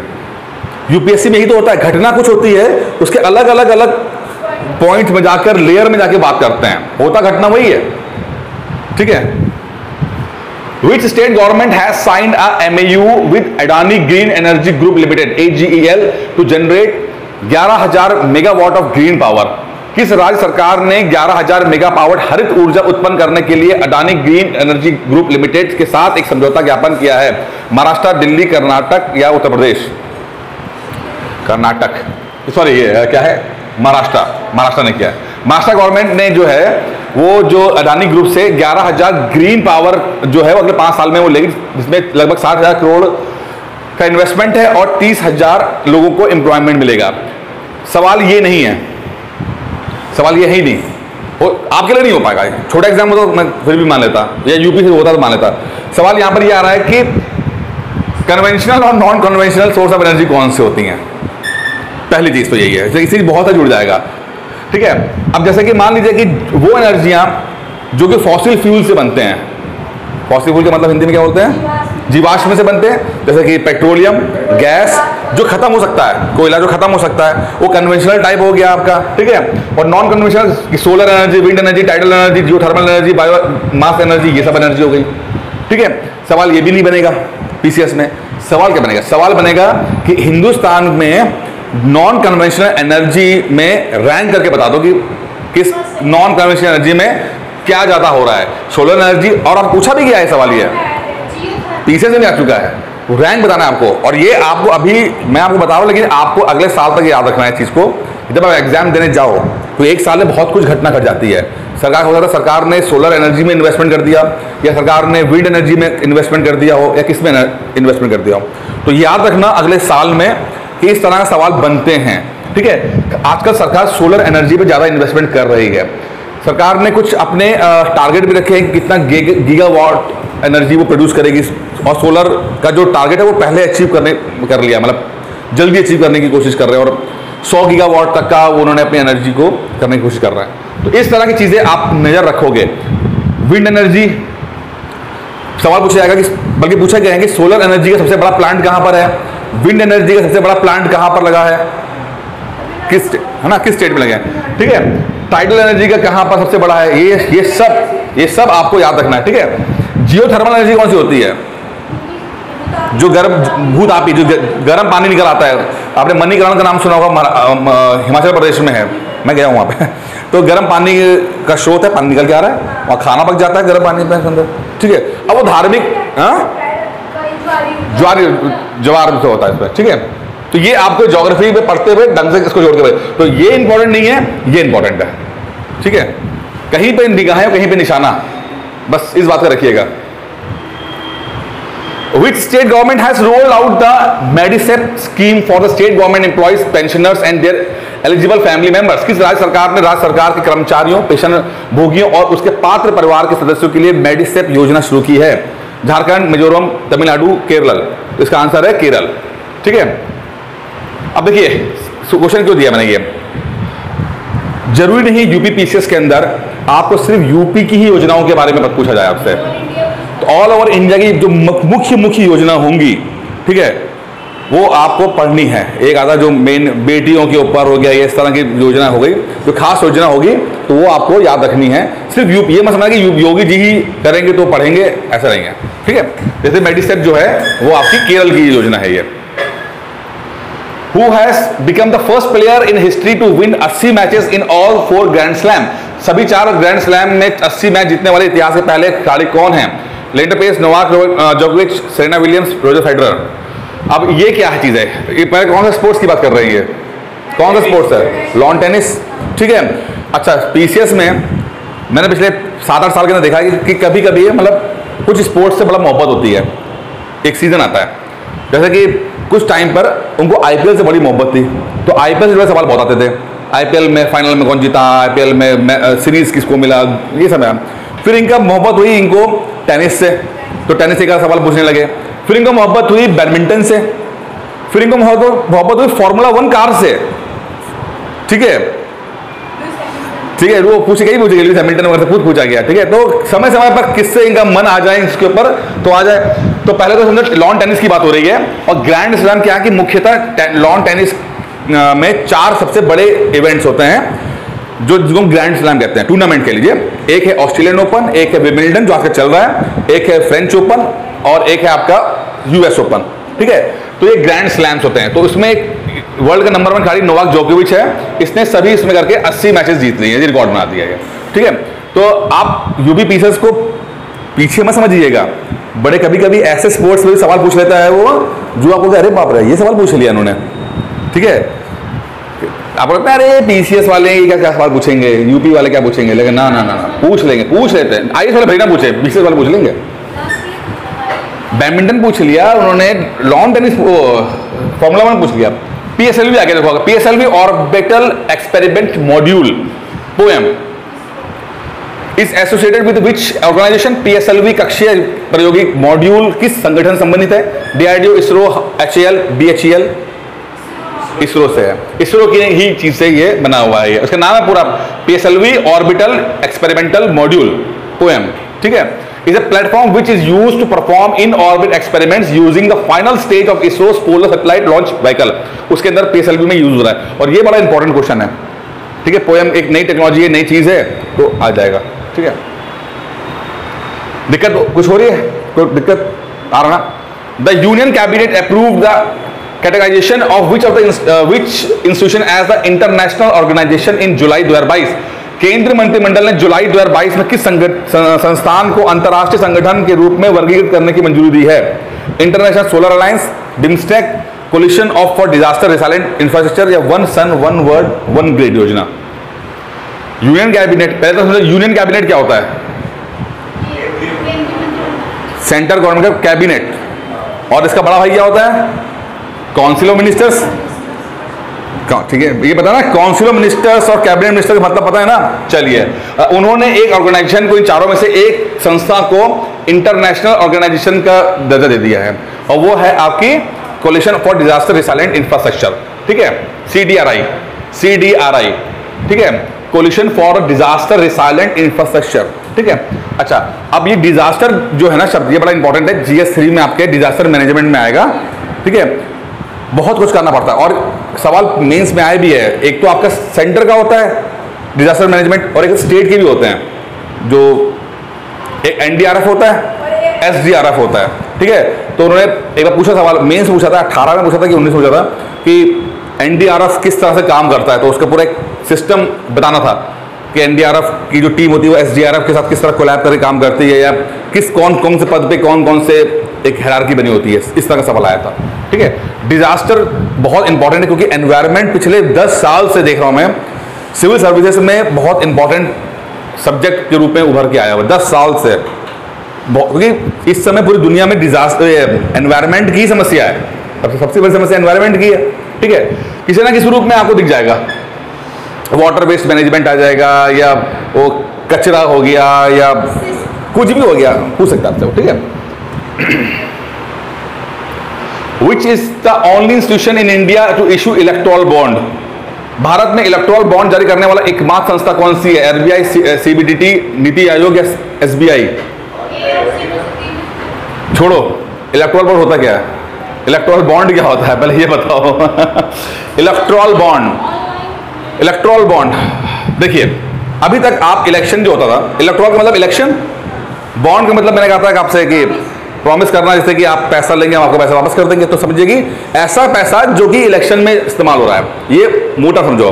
यूपीएससी में ही तो होता है, घटना कुछ होती है उसके अलग अलग अलग पॉइंट में जाकर लेयर में जाके बात करते हैं, होता घटना वही है, ठीक है। Which state government has signed a M O U with Adani Green Energy Group Limited (A G E L) to generate ग्यारह हज़ार मेगावाट ऑफ ग्रीन पावर? किस राज्य सरकार ने ग्यारह हज़ार मेगावाट हरित ऊर्जा उत्पन्न करने के लिए Adani green energy group limited के साथ एक समझौता ज्ञापन किया है? महाराष्ट्र, दिल्ली, कर्नाटक या उत्तर प्रदेश? कर्नाटक, सॉरी ये क्या है, महाराष्ट्र, महाराष्ट्र ने किया है। महाराष्ट्र गवर्नमेंट ने जो है वो जो अडानी ग्रुप से ग्यारह हज़ार ग्रीन पावर जो है वो अगले पाँच साल में वो लेगी, जिसमें लगभग साठ हज़ार करोड़ का इन्वेस्टमेंट है और तीस हज़ार लोगों को एम्प्लॉयमेंट मिलेगा। सवाल ये नहीं है, सवाल ये है ही नहीं, वो आपके लिए नहीं हो पाएगा, छोटा एग्जाम हो तो मैं फिर भी मान लेता, या यूपी से होता तो मान लेता। सवाल यहाँ पर ये यह आ रहा है कि कन्वेंशनल और non conventional source of energy कौन सी होती हैं, पहली चीज़ तो यही है, जैसे इसी बहुत सा जुड़ जाएगा, ठीक है। अब जैसे कि मान लीजिए कि वो एनर्जियाँ जो कि फॉसिल फ्यूल से बनते हैं, फॉसिल फ्यूल का मतलब हिंदी में क्या बोलते हैं, जीवाश्म से बनते हैं, जैसे कि पेट्रोलियम, गैस जो खत्म हो सकता है, कोयला जो खत्म हो सकता है, वो कन्वेंशनल टाइप हो गया आपका, ठीक है। और non conventional solar energy, wind energy, tidal energy, जियो थर्मल एनर्जी, बायो मास एनर्जी, ये सब एनर्जी हो गई, ठीक है। सवाल ये भी नहीं बनेगा पीसीएस में, सवाल क्या बनेगा, सवाल बनेगा कि हिंदुस्तान में नॉन कन्वेंशनल एनर्जी में रैंक करके बता दो कि किस नॉन कन्वेंशनल एनर्जी में क्या ज़्यादा हो रहा है, सोलर एनर्जी, और आप पूछा भी गया है सवाल ये, पीछे से भी आ चुका है, रैंक बताना है आपको। और ये आपको अभी मैं आपको बता रहा हूँ, लेकिन आपको अगले साल तक याद रखना है इस चीज़ को। जब आप एग्जाम देने जाओ तो एक साल में बहुत कुछ घटना घट जाती है। सरकार हो जाता, सरकार ने सोलर एनर्जी में इन्वेस्टमेंट कर दिया, या सरकार ने विंड एनर्जी में इन्वेस्टमेंट कर दिया हो, या किस में इन्वेस्टमेंट कर दिया हो, तो याद रखना अगले साल में कि इस तरह के सवाल बनते हैं, ठीक है। आजकल सरकार सोलर एनर्जी पे ज़्यादा इन्वेस्टमेंट कर रही है, सरकार ने कुछ अपने टारगेट भी रखे हैं कि कितना गीगावाट एनर्जी वो प्रोड्यूस करेगी, और सोलर का जो टारगेट है वो पहले अचीव करने कर लिया, मतलब जल्दी अचीव करने की कोशिश कर रहे हैं, और सौ गीगावाट तक का उन्होंने अपनी एनर्जी को करने की कोशिश कर रहे हैं। तो इस तरह की चीज़ें आप नज़र रखोगे। विंड एनर्जी, सवाल पूछा जाएगा कि, बल्कि पूछा गया है कि सोलर एनर्जी का सबसे बड़ा प्लांट कहाँ पर है, विंड एनर्जी का सबसे बड़ा प्लांट कहाँ पर लगा है, किस है ना किस स्टेट में लगा है, ठीक है। टाइडल एनर्जी का कहाँ पर सबसे बड़ा है, ये ये सब ये सब आपको याद रखना है, ठीक है। जियो थर्मल एनर्जी कौन सी होती है, जो गर्म भूत आपी जो गर्म पानी निकल आता है, आपने मनीकरण का नाम सुना होगा, हिमाचल प्रदेश में है, मैं गया हूँ वहाँ पे, तो गर्म पानी का स्रोत है, पानी निकल के आ रहा है और खाना पक जाता है गर्म पानी के अंदर, ठीक है। अब वो धार्मिक ज्वार ज्वार से होता है इसमें, ठीक है। तो ये आपको ज्योग्राफी में पढ़ते हुए ढंग से इसको जोड़ के, तो ये इंपॉर्टेंट नहीं है, ये इंपॉर्टेंट है, ठीक है। कहीं पे निगाह है, कहीं पे निशाना, बस इस बात का रखिएगा। Which state government has rolled out the Medicare scheme for the state government employees, pensioners and their eligible family members? किस राज्य सरकार ने राज्य सरकार के कर्मचारियों, पेंशन भोगियों और उसके पात्र परिवार के सदस्यों के लिए मेडिसेप योजना शुरू की है? झारखंड, मिजोरम, तमिलनाडु, केरल? इसका आंसर है केरल, ठीक है। अब देखिए क्वेश्चन क्यों दिया मैंने, ये जरूरी नहीं यूपी पीसीएस के अंदर आपको सिर्फ यूपी की ही योजनाओं के बारे में मत पूछा जाए आपसे, तो ऑल ओवर इंडिया की जो मुख्य मुख्य योजना होंगी, ठीक है, वो आपको पढ़नी है। एक आधा जो मेन बेटियों के ऊपर हो गया, ये इस तरह की योजना हो गई, जो खास योजना होगी तो वो आपको याद रखनी है। सिर्फ यूपी ये मत समझना कि योगी जी ही करेंगे तो पढ़ेंगे, ऐसा नहीं है, ठीक है। जैसे मेडिसेप जो है वो आपकी केरल की योजना है ये। Who has become the first player in history to win अस्सी matches in all four grand slam? सभी चार ग्रैंड स्लैम में अस्सी मैच जीतने वाले इतिहास के पहले खिलाड़ी कौन है? लेटर पेस, नोवाक जोकोविच, सेरेना विलियम्स, रोजर फेडरर। अब ये क्या है चीज़ है, ये पहले कौन सा स्पोर्ट्स की बात कर रही है, कौन सा स्पोर्ट्स है, लॉन टेनिस, ठीक है। अच्छा, पीसीएस में मैंने पिछले सात आठ साल के अंदर देखा है कि, कि कभी कभी मतलब कुछ स्पोर्ट्स से बड़ा मोहब्बत होती है, एक सीज़न आता है, जैसे कि कुछ टाइम पर उनको आईपीएल से बड़ी मोहब्बत थी, तो आईपीएल से जुड़े सवाल बहुत आते थे, आईपीएल में फाइनल में कौन जीता, आईपीएल में सीरीज़ किसको मिला, ये सब है। फिर इनका मोहब्बत हुई इनको टेनिस से, तो टेनिस का सवाल पूछने लगे। फिर इनको मोहब्बत हुई बैडमिंटन से, फिर इनको मोहब्बत हुई फॉर्मूला वन कार से। ठीक है ठीक है, वो पूछे कहीं पूछे बैडमिंटन वगैरह से पूछ पूछा गया। ठीक है, तो समय समय पर किससे इनका मन आ जाए इसके ऊपर तो आ जाए। तो पहले तो समझो लॉन टेनिस की बात हो रही है, और ग्रैंड स्लैम क्या है कि मुख्यतः लॉन टेनिस में चार सबसे बड़े इवेंट्स होते हैं जो जिसको हम ग्रैंड स्लैम कहते हैं, टूर्नामेंट कह लीजिए। एक है ऑस्ट्रेलियन ओपन, एक है विंबलडन जो आजकल चल रहा है, एक है फ्रेंच ओपन और एक है आपका यूएस ओपन। ठीक है, तो ये ग्रैंड स्लैम्स होते हैं। तो इसमें वर्ल्ड का नंबर वन खिलाड़ी नोवाक जोकोविच है, इसने सभी इसमें करके अस्सी मैचेस जीत लिए हैं, रिकॉर्ड बना दिया है। ठीक है, तो आप यूबी पीसर्स को पीछे मत समझिएगा, बड़े कभी कभी ऐसे स्पोर्ट्स में भी सवाल पूछ लेता है वो जो आपको अरे बाप रे ये सवाल पूछ लिया उन्होंने। ठीक है, आप बोलते हैं अरे पीसीएस वाले क्या क्या सवाल पूछेंगे, यूपी वाले क्या पूछेंगे, लेकिन ना ना ना पूछ लेंगे, पूछ लेते हैं। आइए सर भाई ना पूछे, पीसीएस वाले पूछ लेंगे। बैडमिंटन पूछ लिया उन्होंने, लॉन टेनिस फॉर्मूला वन पूछ लिया, पीएसएलवी आगे देखो, PSLV orbital experiment module POEM is associated with which organisation. PSLV कक्षीय प्रायोगिक मॉड्यूल किस संगठन संबंधित है? DRDO, ISRO, HAL, BHEL. ISRO से है, इसरो की ही चीज से ये बना हुआ है, उसका नाम है पूरा PSLV orbital experimental module POEM. ठीक है, is a platform which is used to perform in orbit experiments using the final stage of ISRO polar satellite launch vehicle. उसके अंदर पीएसएलवी में यूज हो रहा है, और ये बड़ा इंपॉर्टेंट क्वेश्चन है। ठीक है, पोएम एक नई टेक्नोलॉजी है, नई चीज है, तो आ जाएगा। ठीक है, दिक्कत कुछ हो रही है, कोई दिक्कत आ रहा ना। The union cabinet approved the categorization of which of the uh, which institution as the international organization in July दो हज़ार बाईस। केंद्रीय मंत्रिमंडल ने जुलाई दो हज़ार बाईस में किस संस्थान को अंतर्राष्ट्रीय संगठन के रूप में वर्गीकृत करने की मंजूरी दी है? International solar alliance, BIMSTEC, coalition of for disaster resilient infrastructure, या one sun one world one grid योजना। यूनियन कैबिनेट, पहले तो यूनियन कैबिनेट क्या होता है? सेंट्रल गवर्नमेंट का कैबिनेट, और इसका बड़ा भाई क्या होता है? Council of ministers. ठीक है, ये पता ना, काउंसिल ऑफ मिनिस्टर्स और कैबिनेट मिनिस्टर का मतलब पता है ना। चलिए, उन्होंने एक ऑर्गेनाइजेशन को, इन चारों में से एक संस्था को इंटरनेशनल ऑर्गेनाइजेशन का दर्जा दे दिया है, और वो है आपकी coalition for disaster resilient infrastructure. ठीक है, C D R I C D R I. ठीक है, coalition for disaster resilient infrastructure. ठीक है, अच्छा, अब ये डिजास्टर जो है ना शब्द, ये बड़ा इंपॉर्टेंट है, जीएस थ्री में आपके डिजास्टर मैनेजमेंट में आएगा। ठीक है, बहुत कुछ करना पड़ता है, और सवाल मेंस में आए भी है। एक तो आपका सेंटर का होता है डिजास्टर मैनेजमेंट, और एक स्टेट के भी होते हैं, जो एक एनडीआरएफ होता है, एसडीआरएफ होता है। ठीक है, तो उन्होंने एक बार पूछा, सवाल मेंस पूछा था, अठारह में पूछा था कि उन्नीस में पूछा था कि एनडीआरएफ किस तरह से काम करता है, तो उसका पूरा एक सिस्टम बताना था कि एनडीआरएफ की जो टीम होती है वो एसडीआरएफ के साथ किस तरह कोलैब करके काम करती है, या किस कौन कौन से पद पे कौन कौन से एक हायरार्की बनी होती है, इस तरह का सवाल आया था। ठीक है, डिजास्टर बहुत इंपॉर्टेंट है, क्योंकि एनवायरनमेंट पिछले दस साल से देख रहा हूं मैं सिविल सर्विसेज में बहुत इंपॉर्टेंट सब्जेक्ट के रूप में उभर के आया हुआ दस साल से, क्योंकि इस समय पूरी दुनिया में डिजास्टर एनवायरनमेंट की समस्या है, सबसे बड़ी समस्या एनवायरनमेंट की है। ठीक है, किसी ना किसी रूप में आपको दिख जाएगा, वाटर वेस्ट मैनेजमेंट आ जाएगा, या वो कचरा हो गया, या कुछ भी हो गया, पूछ सकता है। ठीक है, which is the only institution in India to issue electoral bond. भारत में इलेक्ट्रोल बॉन्ड जारी करने वाला एकमात्र संस्था कौन सी है? आरबीआई, सीबीडीटी, नीति आयोग, या एसबीआई? छोड़ो, इलेक्ट्रोल बॉन्ड होता क्या है, इलेक्ट्रोल बॉन्ड क्या होता है, पहले ये बताओ। इलेक्ट्रोल बॉन्ड, इलेक्ट्रोल बॉन्ड देखिए, अभी तक आप इलेक्शन जो होता था, इलेक्ट्रोल का मतलब इलेक्शन, बॉन्ड का मतलब मैंने कहा था आपसे कि प्रॉमिस करना, जैसे कि आप पैसा लेंगे हम आपको पैसा वापस कर देंगे, तो समझिए कि ऐसा पैसा जो कि इलेक्शन में इस्तेमाल हो रहा है, ये मोटा समझो।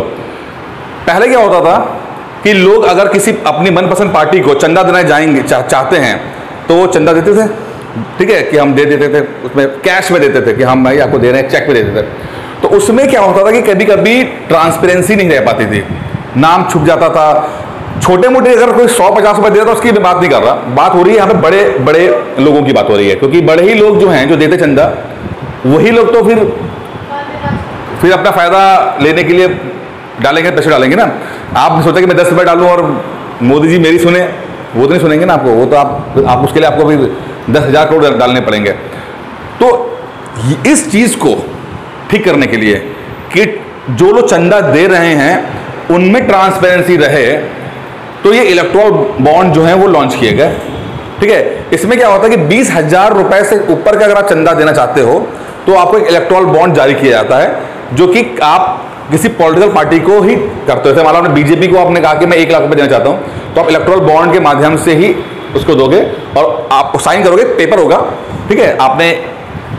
पहले क्या होता था कि लोग अगर किसी अपनी मनपसंद पार्टी को चंदा देना जाएंगे चा, चाहते हैं तो वो चंदा देते थे। ठीक है, कि हम दे देते थे, उसमें कैश में देते थे कि हम भाई आपको दे रहे हैं, चेक में देते थे। तो उसमें क्या होता था कि कभी कभी ट्रांसपेरेंसी नहीं रह पाती थी, नाम छुप जाता था, छोटे मोटे अगर कोई सौ पचास रुपये दे रहा था उसकी मैं बात नहीं कर रहा, बात हो रही है यहाँ पे बड़े बड़े लोगों की बात हो रही है, क्योंकि बड़े ही लोग जो हैं जो देते चंदा, वही लोग तो फिर फिर अपना फ़ायदा लेने के लिए डालेंगे, पैसे डालेंगे ना। आपने सोचा कि मैं दस रुपये डालूँ और मोदी जी मेरी सुने, वो तो नहीं सुनेंगे ना आपको, वो तो आप, आप उसके लिए आपको भी दस हज़ार करोड़ डालने पड़ेंगे। तो इस चीज़ को ठीक करने के लिए कि जो लोग चंदा दे रहे हैं उनमें ट्रांसपेरेंसी रहे, तो ये इलेक्ट्रोल बॉन्ड जो है वो लॉन्च किए गए। ठीक है, इसमें क्या होता है कि बीस हज़ार रुपये से ऊपर का अगर आप चंदा देना चाहते हो तो आपको एक इलेक्ट्रोल बॉन्ड जारी किया जाता है, जो कि आप किसी पॉलिटिकल पार्टी को ही करते हो। जैसे माना आपने बीजेपी को आपने कहा कि मैं एक लाख रुपये देना चाहता हूँ, तो आप इलेक्ट्रोल बॉन्ड के माध्यम से ही उसको दोगे और आप साइन करोगे, पेपर होगा। ठीक है, आपने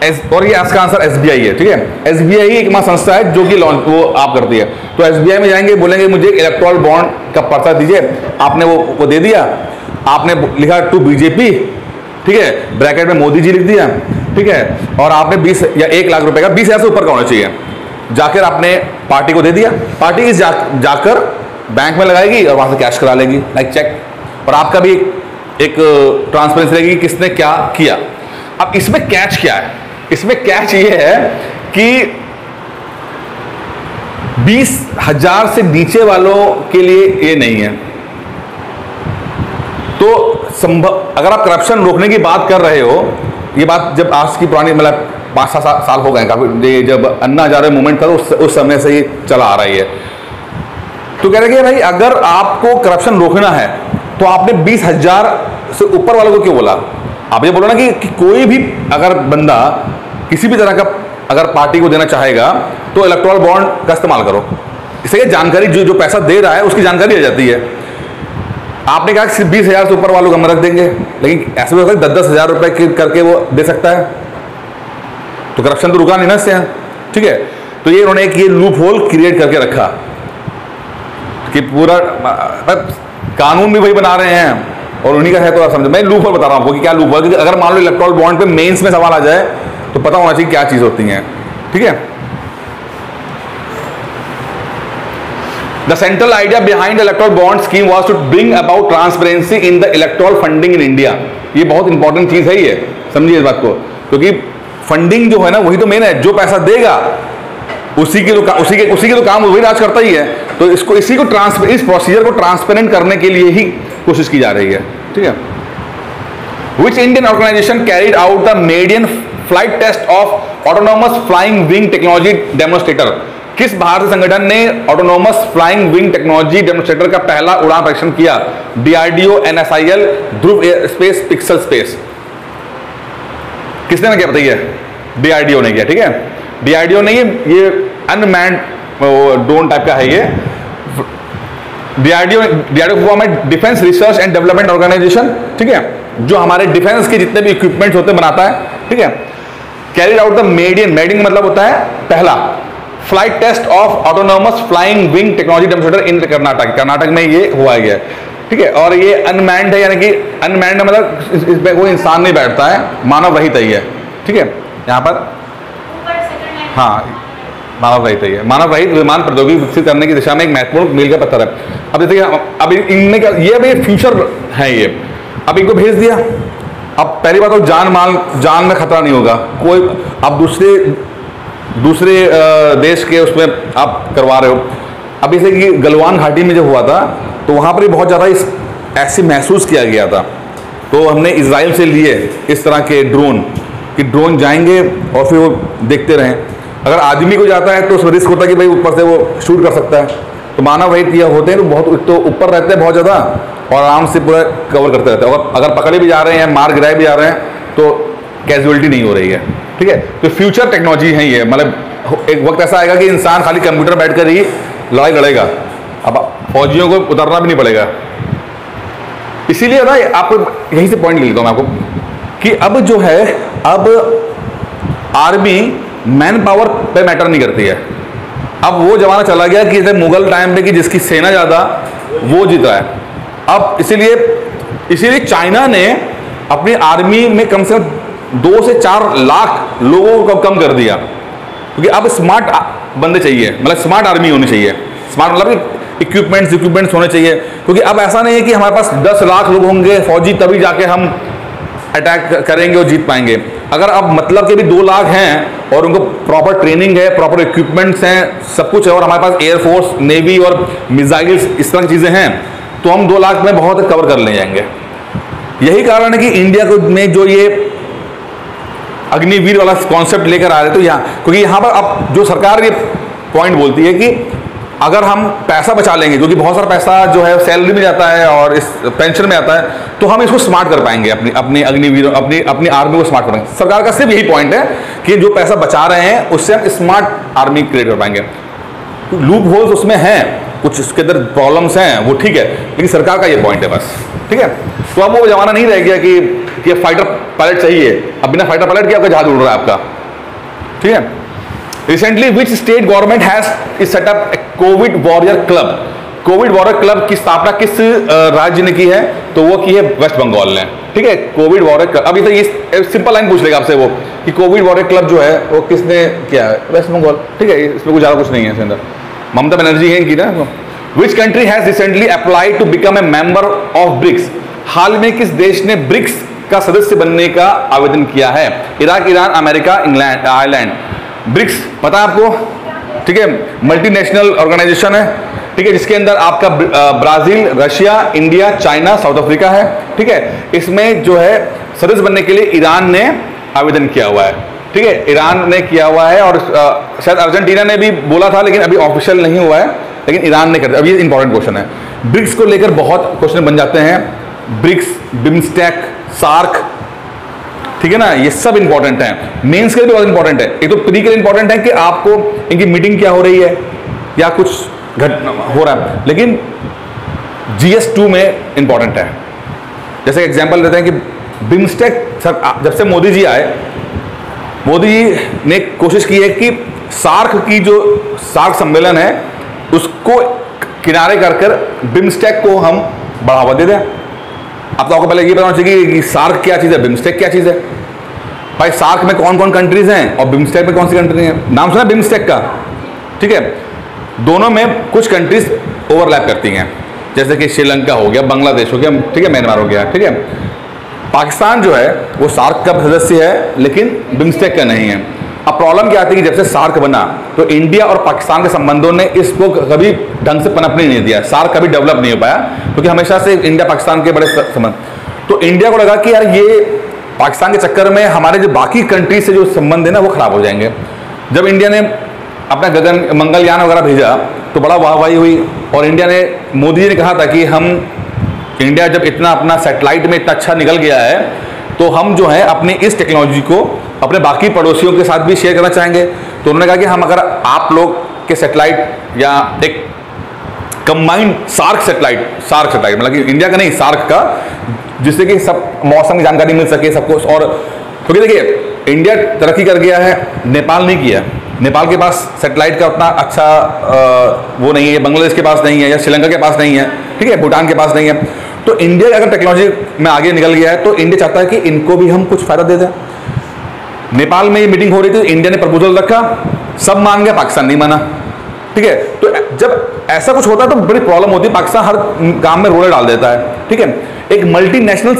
एस और ये इसका आंसर एसबीआई है। ठीक है, एसबीआई एक मात्र संस्था है जो कि लॉन्च वो आप करती है। तो एसबीआई में जाएंगे, बोलेंगे मुझे इलेक्ट्रोल बॉन्ड का पर्चा दीजिए, आपने वो वो दे दिया, आपने लिखा टू बीजेपी, ठीक है, ब्रैकेट में मोदी जी लिख दिया, ठीक है, और आपने बीस या एक लाख रुपए का बीस हज़ार से ऊपर का होना चाहिए, जाकर आपने पार्टी को दे दिया। पार्टी इस जा, जाकर बैंक में लगाएगी और वहाँ से कैश करा लेगी, लाइक चेक, और आपका भी एक ट्रांसपेरेंसी रहेगी कि किसने क्या किया। अब इसमें कैच क्या है? इसमें कैच ये है कि बीस हजार से नीचे वालों के लिए ये नहीं है। तो संभव अगर आप करप्शन रोकने की बात कर रहे हो, ये बात जब आज की पुरानी मतलब पाँच सात सा, साल हो गए काफी, जब अन्ना हजारे मूवमेंट था उस, उस समय से ये चला आ रही है। तो कह रहे हैं भाई अगर आपको करप्शन रोकना है तो आपने बीस हजार से ऊपर वालों को क्यों बोला? आप ये बोलो ना कि, कि कोई भी अगर बंदा किसी भी तरह का अगर पार्टी को देना चाहेगा तो इलेक्ट्रोल बॉन्ड का इस्तेमाल करो। इससे जानकारी जो जो पैसा दे रहा है उसकी जानकारी आ जाती है। आपने कहा कि बीस हज़ार से ऊपर वालों को हम रख देंगे, लेकिन ऐसे में होता है दस दस हज़ार रुपये करके वो दे सकता है, तो करप्शन तो रुका नहीं ना इससे। ठीक है, तो ये उन्होंने एक ये लूप होल क्रिएट करके रखा कि पूरा कानून भी वही बना रहे हैं और उन्हीं का है। तो आप समझ, मैं लूप होल बता रहा हूँ आपको कि क्या लूप होल, अगर मान लो इलेक्ट्रोल बॉन्ड पे मेंस में सवाल आ जाए तो पता होना चाहिए क्या चीज़ होती है। ठीक है, the central idea behind electoral bond scheme was to bring about transparency in the electoral funding in India. ये बहुत इंपॉर्टेंट चीज़ है, ये समझिए इस बात को, क्योंकि फंडिंग जो है ना वही तो मेन है। जो पैसा देगा उसी के तो उसी के उसी के तो काम वही राज करता ही है। तो इसको इसी को ट्रांस इस प्रोसीजर को ट्रांसपेरेंट करने के लिए ही कोशिश की जा रही है। ठीक है, which Indian organisation carried out the maiden flight test of autonomous flying wing technology demonstrator? किस भारतीय संगठन ने autonomous flying wing technology demonstrator का पहला उड़ान परीक्षण किया? DRDO, NSIL, Dhruva space, Pixxel space. किसने क्या बताइए? डीआरडीओ ने किया। ठीक है, डीआरडीओ ने ये अनमैन्ड ड्रोन टाइप का है ये। डीआरडीओ डीआरडीओ फॉर्म है defence research and development organisation. ठीक है, जो हमारे डिफेंस के जितने भी इक्विपमेंट्स होते हैं बनाता है। ठीक है, carried out the maiden maiden मतलब होता है पहला flight test of autonomous flying wing technology demonstrator in Karnataka. Karnataka में ये हुआ गया। ठीक है, और ये अनमैन्ड है, यानी कि अनमैन्ड मतलब इस पर कोई इंसान नहीं बैठता है, मानव रहित है। ठीक है, यहाँ पर हाँ मानव रहित है। मानव रहित विमान प्रौद्योगिकी विकसित करने की दिशा में एक महत्वपूर्ण मील का पत्थर है। अब जैसे अब इनमें क्या, ये अभी फ्यूचर है ये। अब इनको भेज दिया, अब पहली बात तो जान माल जान में खतरा नहीं होगा कोई। अब दूसरे दूसरे देश के उसमें आप करवा रहे हो। अब जैसे कि गलवान घाटी में जब हुआ था तो वहाँ पर भी बहुत ज़्यादा ऐसे महसूस किया गया था। तो हमने इसराइल से लिए इस तरह के ड्रोन कि ड्रोन जाएंगे और फिर वो देखते रहें। अगर आदमी को जाता है तो उसमें रिस्क होता है कि भाई ऊपर से वो शूट कर सकता है। तो मानव रहित यह होते हैं तो बहुत तो ऊपर रहते हैं बहुत ज़्यादा और आराम से पूरा कवर करते रहते हैं। और अगर पकड़े भी जा रहे हैं, मार गिराए भी जा रहे हैं तो कैजुअलिटी नहीं हो रही है। ठीक है, तो फ्यूचर टेक्नोलॉजी है ये। मतलब एक वक्त ऐसा आएगा कि इंसान खाली कंप्यूटर बैठ कर ही लड़ाई लड़ेगा, अब फौजियों को उतरना भी नहीं पड़ेगा। इसीलिए ना आपको यहीं से पॉइंट ले लेता हूँ मैं आपको कि अब जो है अब आर्मी मैन पावर पे मैटर नहीं करती है। अब वो जमाना चला गया कि जैसे मुगल टाइम पे कि जिसकी सेना ज़्यादा वो जीता है। अब इसीलिए इसीलिए चाइना ने अपनी आर्मी में कम से कम दो से चार लाख लोगों को कम कर दिया, क्योंकि अब स्मार्ट बंदे चाहिए, मतलब स्मार्ट आर्मी होनी चाहिए। स्मार्ट मतलब इक्विपमेंट्स इक्विपमेंट्स होने चाहिए, क्योंकि अब ऐसा नहीं है कि हमारे पास दस लाख लोग होंगे फौजी तभी जाके हम अटैक करेंगे और जीत पाएंगे। अगर अब मतलब के भी दो लाख हैं और उनको प्रॉपर ट्रेनिंग है, प्रॉपर इक्विपमेंट्स हैं, सब कुछ है, और हमारे पास एयरफोर्स, नेवी और मिसाइल्स इस तरह की चीज़ें हैं, तो हम दो लाख में बहुत कवर कर ले जाएंगे। यही कारण है कि इंडिया को में जो ये अग्निवीर वाला कॉन्सेप्ट लेकर आ रहे, तो यहाँ क्योंकि यहाँ पर अब जो सरकार ये पॉइंट बोलती है कि अगर हम पैसा बचा लेंगे, क्योंकि बहुत सारा पैसा जो है सैलरी में जाता है और इस पेंशन में आता है, तो हम इसको स्मार्ट कर पाएंगे, अपनी अपनी अग्निवीरों अपनी अपनी आर्मी को स्मार्ट कर पाएंगे। सरकार का सिर्फ यही पॉइंट है कि जो पैसा बचा रहे हैं उससे हम स्मार्ट आर्मी क्रिएट कर पाएंगे। लूप होल्स उसमें हैं, कुछ उसके अंदर प्रॉब्लम्स हैं, वो ठीक है, लेकिन सरकार का ये पॉइंट है बस, ठीक है। तो अब वो जमाना नहीं रह गया कि, कि फाइटर पायलट चाहिए, अब बिना फाइटर पायलट के आपका जहाज उड़ रहा है आपका, ठीक है। Recently which state government has set up Covid warrior club, Covid warrior club की स्थापना किस राज्य ने की है, तो वो की है वेस्ट बंगाल ने, ठीक है। कोविड वॉरियर क्लब, अभी तो ये सिंपल लाइन पूछ लेगा आपसे वो कि कोविड वॉरियर क्लब जो है वो किसने किया है, वेस्ट बंगाल, ठीक है। इसमें कुछ ज़्यादा कुछ नहीं है इसके अंदर, ममता बनर्जी है इनकी ना। Which country has recently applied to become a member of BRICS, हाल में किस देश ने ब्रिक्स का सदस्य बनने का आवेदन किया है, Iraq, Iran, America, England, Ireland. BRICS पता है आपको, ठीक है, मल्टीनेशनल ऑर्गेनाइजेशन है, ठीक है, जिसके अंदर आपका Brazil, Russia, India, China, South Africa है, ठीक है। इसमें जो है सदस्य बनने के लिए ईरान ने आवेदन किया हुआ है, ठीक है, ईरान ने किया हुआ है, और आ, शायद अर्जेंटीना ने भी बोला था, लेकिन अभी ऑफिशियल नहीं हुआ है, लेकिन ईरान ने कर दिया। अब ये इंपॉर्टेंट क्वेश्चन है, ब्रिक्स को लेकर बहुत क्वेश्चन बन जाते हैं, ब्रिक्स, बिम्स्टेक, सार्क, ठीक है ना, ये सब इंपॉर्टेंट है, मेंस के लिए भी बहुत इंपॉर्टेंट है। एक तो प्री के लिए इंपॉर्टेंट है कि आपको इनकी मीटिंग क्या हो रही है या कुछ घटना हो रहा है, लेकिन जीएस टू में इंपॉर्टेंट है। जैसे एग्जांपल देते हैं कि बिम्स्टेक, सर जब से मोदी जी आए, मोदी जी ने कोशिश की है कि सार्क की जो सार्क सम्मेलन है उसको किनारे कर कर बिम्स्टेक को हम बढ़ावा दे दें। अब तो आपको पहले ये बताना चाहिए कि सार्क क्या चीज़ है, बिम्स्टेक क्या चीज़ है। भाई सार्क में कौन कौन कंट्रीज हैं और बिम्स्टेक में कौन सी कंट्री हैं, नाम सुना बिम्स्टेक का, ठीक है। दोनों में कुछ कंट्रीज ओवरलैप करती हैं, जैसे कि श्रीलंका हो गया, बांग्लादेश हो गया, ठीक है, म्यांमार हो गया, ठीक है। पाकिस्तान जो है वो सार्क का सदस्य है लेकिन बिम्स्टेक का नहीं है। अब प्रॉब्लम क्या आती है कि जब से सार्क बना तो इंडिया और पाकिस्तान के संबंधों ने इसको कभी ढंग से पनपने नहीं दिया, सार्क कभी डेवलप नहीं हो पाया, क्योंकि हमेशा से इंडिया पाकिस्तान के बड़े संबंध। तो इंडिया को लगा कि यार ये पाकिस्तान के चक्कर में हमारे जो बाकी कंट्री से जो संबंध है ना वो खराब हो जाएंगे। जब इंडिया ने अपना गगन मंगलयान वगैरह भेजा तो बड़ा वाहवाही हुई, और इंडिया ने, मोदी जी ने कहा था कि हम, इंडिया जब इतना अपना सैटेलाइट में इतना अच्छा निकल गया है तो हम जो है अपने इस टेक्नोलॉजी को अपने बाकी पड़ोसियों के साथ भी शेयर करना चाहेंगे। तो उन्होंने कहा कि हम, अगर आप लोग के सैटेलाइट या एक combined SAARC satellite, SAARC satellite मतलब कि इंडिया का नहीं, सार्क का, जिससे कि सब मौसम की जानकारी मिल सके सबको। और क्योंकि तो देखिए इंडिया तरक्की कर गया है, नेपाल नहीं किया, नेपाल के पास सैटेलाइट का उतना अच्छा आ, वो नहीं है, बांग्लादेश के पास नहीं है, या श्रीलंका के पास नहीं है, ठीक है, भूटान के पास नहीं है। तो इंडिया अगर टेक्नोलॉजी में आगे निकल गया है तो इंडिया चाहता है कि इनको भी हम कुछ फ़ायदा दे दें। नेपाल में ये मीटिंग हो रही थी, इंडिया ने प्रपोजल रखा, सब मान गया, पाकिस्तान नहीं माना, ठीक है। तो जब ऐसा कुछ होता है तो बड़ी प्रॉब्लम होती है, पाकिस्तान हर काम में रोड़े डाल देता है, ठीक है। एक मल्टीनेशनल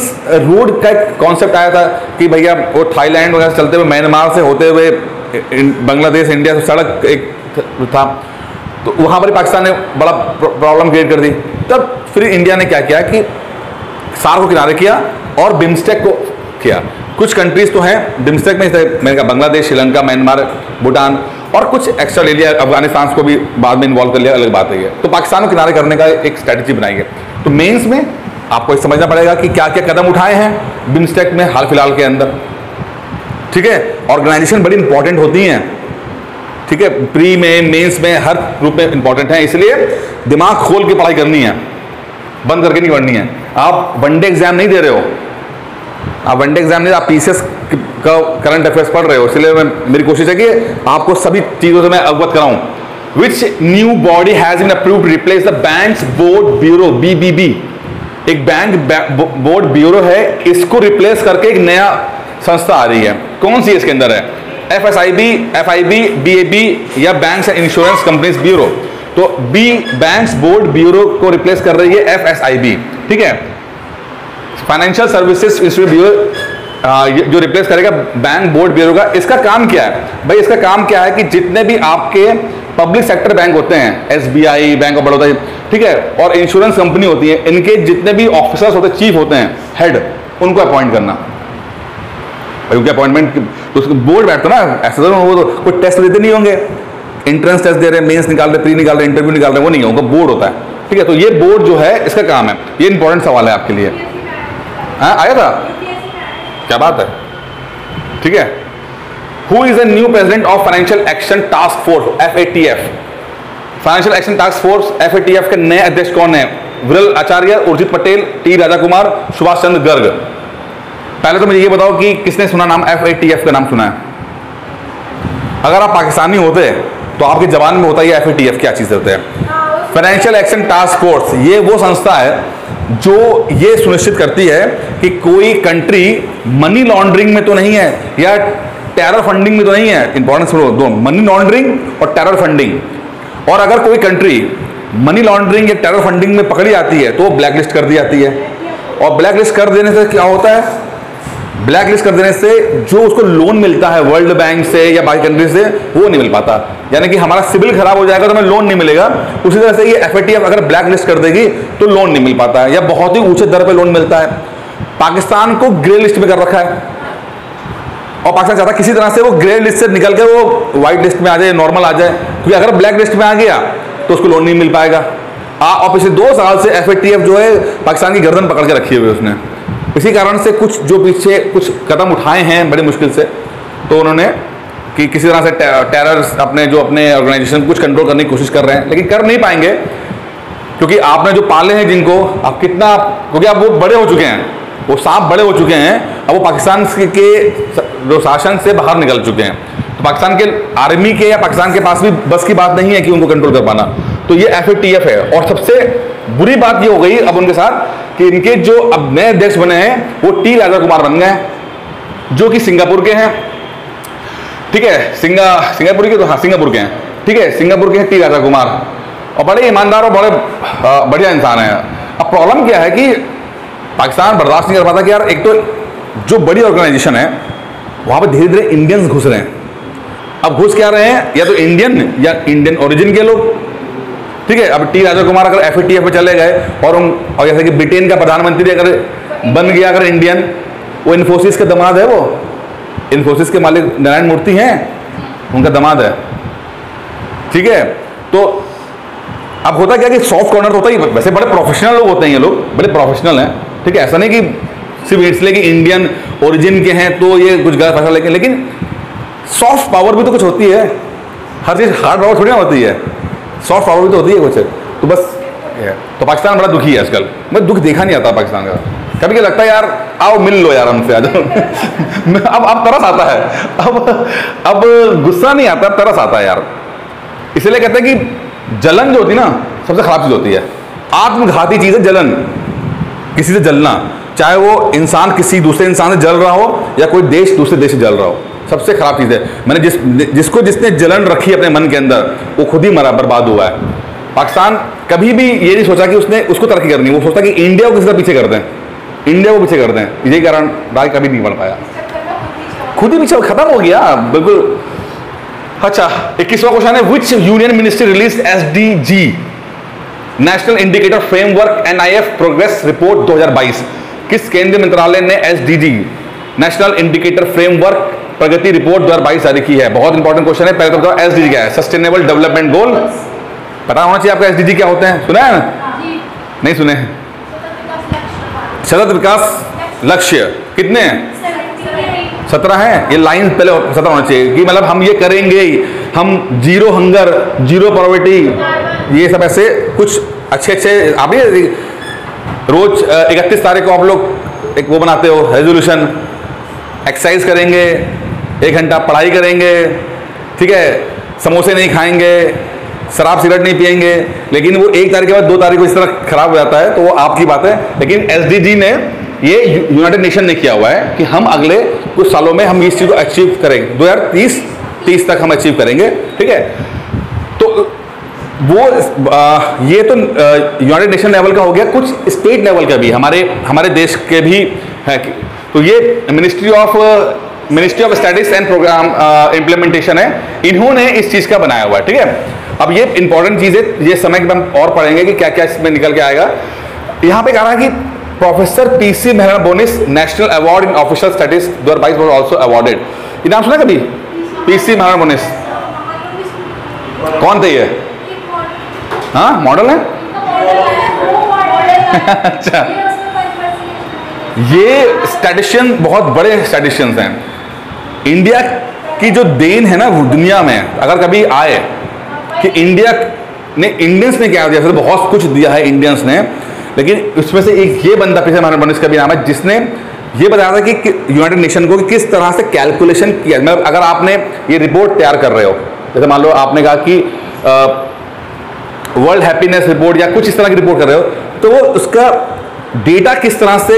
रोड का एक कॉन्सेप्ट आया था कि भैया वो थाईलैंड वगैरह से चलते हुए म्यांमार से होते हुए बांग्लादेश, इंडिया से सड़क एक था, तो वहाँ पर पाकिस्तान ने बड़ा प्रॉब्लम क्रिएट कर दी। तब फिर इंडिया ने क्या किया कि सार्क को किनारे किया और बिम्स्टेक को किया। कुछ कंट्रीज तो हैं बिम्स्टेक में, मैंने कहा बांग्लादेश, श्रीलंका, म्यांमार, भूटान, और कुछ एक्स्ट्रा ले लिया, अफगानिस्तान को भी बाद में इन्वॉल्व कर लिया, अलग बात है। तो पाकिस्तान को किनारे करने का एक स्ट्रैटेजी बनाई है। तो मेंस में आपको समझना पड़ेगा कि क्या क्या कदम उठाए हैं बिम्स्टेक में हाल फिलहाल के अंदर, ठीक है। ऑर्गेनाइजेशन बड़ी इंपॉर्टेंट होती हैं, ठीक है, प्री में, मेन्स में, हर ग्रुप में इंपॉर्टेंट है, इसलिए दिमाग खोल के पढ़ाई करनी है, बंद करके नहीं पढ़नी है। आप वनडे एग्जाम नहीं दे रहे हो, आप वनडे एग्जाम नहीं, आप पीसीएस का करंट अफेयर्स पढ़ रहे हो, इसलिए मैं, मेरी कोशिश है कि आपको सभी चीज़ों से मैं अवगत कराऊं। Which new body has been approved to replace the banks board bureau, BBB, एक बैंक बोर्ड ब्यूरो है, इसको रिप्लेस करके एक नया संस्था आ रही है, कौन सी इसके अंदर है, एफएसआईबी, एफआईबी, बीएबी या banks and insurance companies bureau. तो बी बैंक्स बोर्ड ब्यूरो को रिप्लेस कर रही है एफएसआईबी, ठीक है, फाइनेंशियल सर्विसेज इंस्टीट्यूट ब्यूरो जो रिप्लेस करेगा बैंक बोर्ड ब्यूरो का। इसका काम क्या है भाई, इसका काम क्या है कि जितने भी आपके पब्लिक सेक्टर बैंक होते हैं, एसबीआई, बैंक ऑफ बड़ौदा, ठीक है, और इंश्योरेंस कंपनी होती है, इनके जितने भी ऑफिसर्स होते हैं, चीफ होते हैं, हेड, उनको अपॉइंट करना, उनके अपॉइंटमेंट तो उसको बोर्ड बैठता ना, ऐसा वो तो कोई टेस्ट देते नहीं होंगे, एंट्रेंस टेस्ट दे रहे हैं, मेंस निकाल रहे हैं, प्री निकाल रहे हैं, इंटरव्यू निकाल रहे हैं, वो नहीं है, उनका बोर्ड होता है। ठीक है, तो ये बोर्ड जो है इसका काम है, ये इंपॉर्टेंट सवाल है आपके लिए। हाँ आया था, क्या बात है, ठीक है। Who is the new president of financial action task force F A T F? Financial action task force F A T F के नए अध्यक्ष कौन है? विरल आचार्य, उर्जित पटेल, टी राजा कुमार, सुभाष चंद्र गर्ग। पहले तो मुझे ये बताओ कि किसने सुना नाम एफ ए टी एफ का नाम सुना है? अगर आप पाकिस्तानी होते तो आपकी जबान में होता है एफ ए टी एफ क्या चीज़ होते हैं। फाइनेंशियल एक्शन टास्क फोर्स ये वो संस्था है जो ये सुनिश्चित करती है कि कोई कंट्री मनी लॉन्ड्रिंग में तो नहीं है या टेरर फंडिंग में तो नहीं है। इंपॉर्टेंस दो, मनी लॉन्ड्रिंग और टेरर फंडिंग। और अगर कोई कंट्री मनी लॉन्ड्रिंग या टेरर फंडिंग में पकड़ी जाती है तो ब्लैक लिस्ट कर दी जाती है। और ब्लैक लिस्ट कर देने से क्या होता है? ब्लैक लिस्ट कर देने से जो उसको लोन मिलता है वर्ल्ड बैंक से या बाकी कंट्री से वो नहीं मिल पाता, यानी कि हमारा सिविल खराब हो जाएगा तो हमें लोन नहीं मिलेगा। उसी तरह से ये एफ ए टी एफ अगर ब्लैक लिस्ट कर देगी तो लोन नहीं मिल पाता है या बहुत ही ऊंचे दर पे लोन मिलता है। पाकिस्तान को ग्रे लिस्ट में कर रखा है और पाकिस्तान चाहता किसी तरह से वो ग्रे लिस्ट से निकल के वो व्हाइट लिस्ट में आ जाए, नॉर्मल आ जाए, क्योंकि अगर ब्लैक लिस्ट में आ गया तो उसको लोन नहीं मिल पाएगा। और पिछले दो साल से एफ ए टी एफ जो है पाकिस्तान की गर्दन पकड़ के रखी हुई है उसने। इसी कारण से कुछ जो पीछे कुछ कदम उठाए हैं बड़ी मुश्किल से, तो उन्होंने कि किसी तरह से टेरर्स अपने जो अपने ऑर्गेनाइजेशन कुछ कंट्रोल करने की कोशिश कर रहे हैं, लेकिन कर नहीं पाएंगे क्योंकि आपने जो पाले हैं जिनको आप कितना, क्योंकि आप वो बड़े हो चुके हैं, वो सांप बड़े हो चुके हैं, अब वो पाकिस्तान के जो शासन से बाहर निकल चुके हैं, तो पाकिस्तान के आर्मी के या पाकिस्तान के पास भी बस की बात नहीं है कि उनको कंट्रोल कर पाना। तो ये एफ ए टी एफ है। और सबसे बुरी बात ये हो गई अब उनके साथ कि इनके जो अब नए अध्यक्ष बने हैं वो टी राजा कुमार बन गए जो कि सिंगापुर के हैं। ठीक है, सिंगा सिंगापुर के तो हाँ सिंगापुर के हैं। ठीक है, सिंगापुर के हैं टी राजा कुमार, और बड़े ईमानदार और बड़े बढ़िया इंसान हैं। अब प्रॉब्लम क्या है कि पाकिस्तान बर्दाश्त नहीं कर पाता कि यार एक तो जो बड़ी ऑर्गेनाइजेशन है वहाँ पर धीरे धीरे इंडियंस घुस रहे हैं। अब घुस क्या रहे हैं? या तो इंडियन या इंडियन ओरिजिन के लोग। ठीक है, अब टी राजा कुमार अगर एफ ए टी एफ पे चले गए और उन और जैसे कि ब्रिटेन का प्रधानमंत्री अगर बन गया अगर इंडियन, वो इन्फोसिस का दामाद है, वो इन्फोसिस के मालिक नारायण मूर्ति हैं, उनका दामाद है। ठीक है, तो अब होता क्या कि सॉफ्ट कॉर्नर तो होता ही, वैसे बड़े प्रोफेशनल लोग होते हैं ये लोग, बड़े प्रोफेशनल हैं। ठीक है, ऐसा नहीं कि सिर्फ इसलिए कि इंडियन ओरिजिन के हैं तो ये कुछ गलत फैसला लेंगे, लेकिन सॉफ्ट पावर भी तो कुछ होती है, हर चीज़ हार्ड पावर थोड़ी ना होती है, सॉफ्ट पावर भी तो होती है कुछ। तो बस तो पाकिस्तान बड़ा दुखी है आजकल, मैं दुख देखा नहीं आता पाकिस्तान का। कभी क्या लगता है यार आओ मिल लो यार हमसे, आ जाओ। अब अब तरस आता है, अब अब गुस्सा नहीं आता, तरस आता है यार। इसलिए कहते हैं कि जलन जो होती है ना सबसे खराब चीज़ होती है, आत्मघाती चीज़ है जलन, किसी से जलना, चाहे वो इंसान किसी दूसरे इंसान से जल रहा हो या कोई देश दूसरे देश से जल रहा हो, सबसे खराब चीज़ है। मैंने जिस जिसको जिसने जलन रखी अपने मन के अंदर वो खुद ही मरा, बर्बाद हुआ है। पाकिस्तान कभी भी ये नहीं सोचा कि उसने उसको तरक्की करनी, वो सोचता कि इंडिया को किसी तरह पीछे कर दें, इंडिया को पीछे कर दें। यही कारण राज कभी नहीं बढ़ पाया, खुद ही पीछे खत्म हो गया बिल्कुल। अच्छा, इक्कीसवां क्वेश्चन है, which union ministry release S D G national indicator framework N I F progress report दो हज़ार बाईस? किस केंद्रीय मंत्रालय ने S D G national indicator framework प्रगति रिपोर्ट दो हज़ार बाईस जारी की है? बहुत इंपॉर्टेंट क्वेश्चन है। पहले तो बताओ एस डी जी क्या है, सस्टेनेबल डेवलपमेंट गोल, पता होना चाहिए आपको। एस डी जी क्या होते हैं सुना है ना? नहीं सुने। सतत विकास लक्ष्य कितने हैं? सत्रह हैं। ये लाइन पहले सत्रह होना चाहिए कि मतलब हम ये करेंगे, हम जीरो हंगर, जीरो पॉवर्टी, ये सब ऐसे कुछ अच्छे अच्छे। आप ये रोज इकतीस तारीख को आप लोग एक वो बनाते हो रेजोल्यूशन, एक्सरसाइज करेंगे, एक घंटा पढ़ाई करेंगे, ठीक है, समोसे नहीं खाएंगे, शराब सिगरेट नहीं पिएंगे, लेकिन वो एक तारीख के बाद दो तारीख को इस तरह खराब हो जाता है, तो वो आपकी बात है। लेकिन एस डी जी ने ये यूनाइटेड नेशन ने किया हुआ है कि हम अगले कुछ सालों में हम इस चीज़ को अचीव करेंगे, दो हज़ार तीस तीस तक हम अचीव करेंगे। ठीक है, तो वो आ, ये तो यूनाइटेड नेशन लेवल का हो गया, कुछ स्टेट लेवल का भी हमारे हमारे देश के भी है। तो ये ministry of ministry of studies and programme implementation है, इन्होंने इस चीज़ का बनाया हुआ है। ठीक है, अब ये इंपॉर्टेंट चीज़ है, ये समय हम और पढ़ेंगे कि क्या क्या इसमें निकल के आएगा। यहाँ पे कह रहा है कि professor PC Mahalanobis national award in official studies दो हज़ार बाईस ऑल्सो अवार्डेड। ये नाम सुना कभी? पीसी महालनोबिस कौन थे ये? हाँ मॉडल है अच्छा ये स्टैटिस्टिशियन बहुत बड़े स्टैटिस्टिशियंस हैं। इंडिया की जो देन है ना वो दुनिया में अगर कभी आए कि इंडिया ने इंडियंस ने क्या दिया, फिर बहुत कुछ दिया है इंडियंस ने, लेकिन उसमें से एक ये बंदा पीसी महालनोबिस का भी नाम है जिसने ये बताया था कि यूनाइटेड नेशन को कि किस तरह से कैलकुलेशन किया। मतलब अगर आपने ये रिपोर्ट तैयार कर रहे हो, जैसे मान लो आपने कहा कि वर्ल्ड हैप्पीनेस रिपोर्ट या कुछ इस तरह की रिपोर्ट कर रहे हो, तो वो उसका डेटा किस तरह से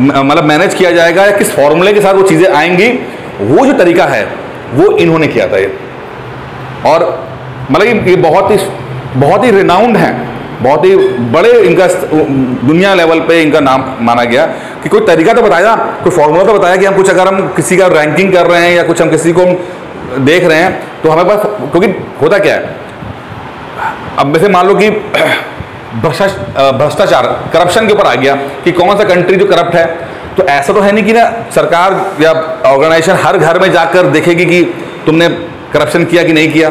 मतलब मैनेज किया जाएगा या किस फॉर्मूले के साथ वो चीज़ें आएंगी, वो जो तरीका है वो इन्होंने किया था ये। और मतलब ये बहुत ही बहुत ही रिनाउंड हैं, बहुत ही बड़े इनका दुनिया लेवल पे इनका नाम माना गया कि कोई तरीका तो बताया, कोई फॉर्मूला तो बताया कि हम कुछ अगर हम किसी का रैंकिंग कर रहे हैं या कुछ हम किसी को देख रहे हैं तो हमारे पास, क्योंकि होता क्या है अब वैसे मान लो कि भ्रष्टाचार करप्शन के ऊपर आ गया कि कौन सा कंट्री जो करप्ट है, तो ऐसा तो है नहीं कि ना सरकार या ऑर्गेनाइजेशन हर घर में जाकर देखेगी कि तुमने करप्शन किया कि नहीं किया,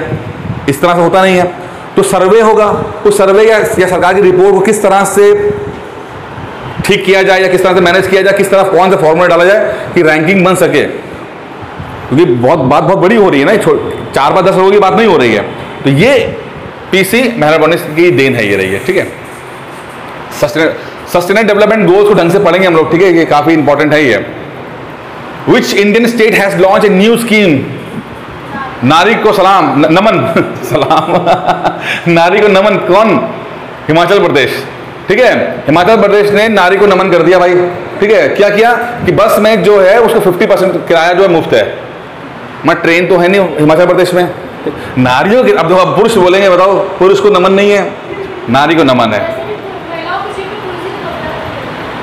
इस तरह से होता नहीं है। तो सर्वे होगा, तो सर्वे या, या सरकार की रिपोर्ट को किस तरह से ठीक किया जाए या किस तरह से मैनेज किया जाए, किस तरह कौन सा फॉर्मूला डाला जाए कि रैंकिंग बन सके, क्योंकि बहुत बात बहुत बड़ी हो रही है ना, चार बार दस लोगों की बात नहीं हो रही है। तो ये पीसी महालनोबिस की देन है, ये रही है। ठीक है, सस्टेनेबल डेवलपमेंट गोल्स को ढंग से पढ़ेंगे हम लोग, ठीक है, ये काफ़ी इंपॉर्टेंट है ये। Which Indian state has launch a new scheme Nari Ko सलाम न, नमन सलाम नारी को नमन, कौन? हिमाचल प्रदेश। ठीक है, हिमाचल प्रदेश ने नारी को नमन कर दिया भाई। ठीक है, क्या किया कि बस में जो है उसका फिफ्टी परसेंट किराया जो है मुफ्त है, मैं ट्रेन तो है नहीं हिमाचल प्रदेश में नारियों के। अब देखो पुरुष बोलेंगे, बताओ पुरुष को नमन नहीं है, नारी को नमन है।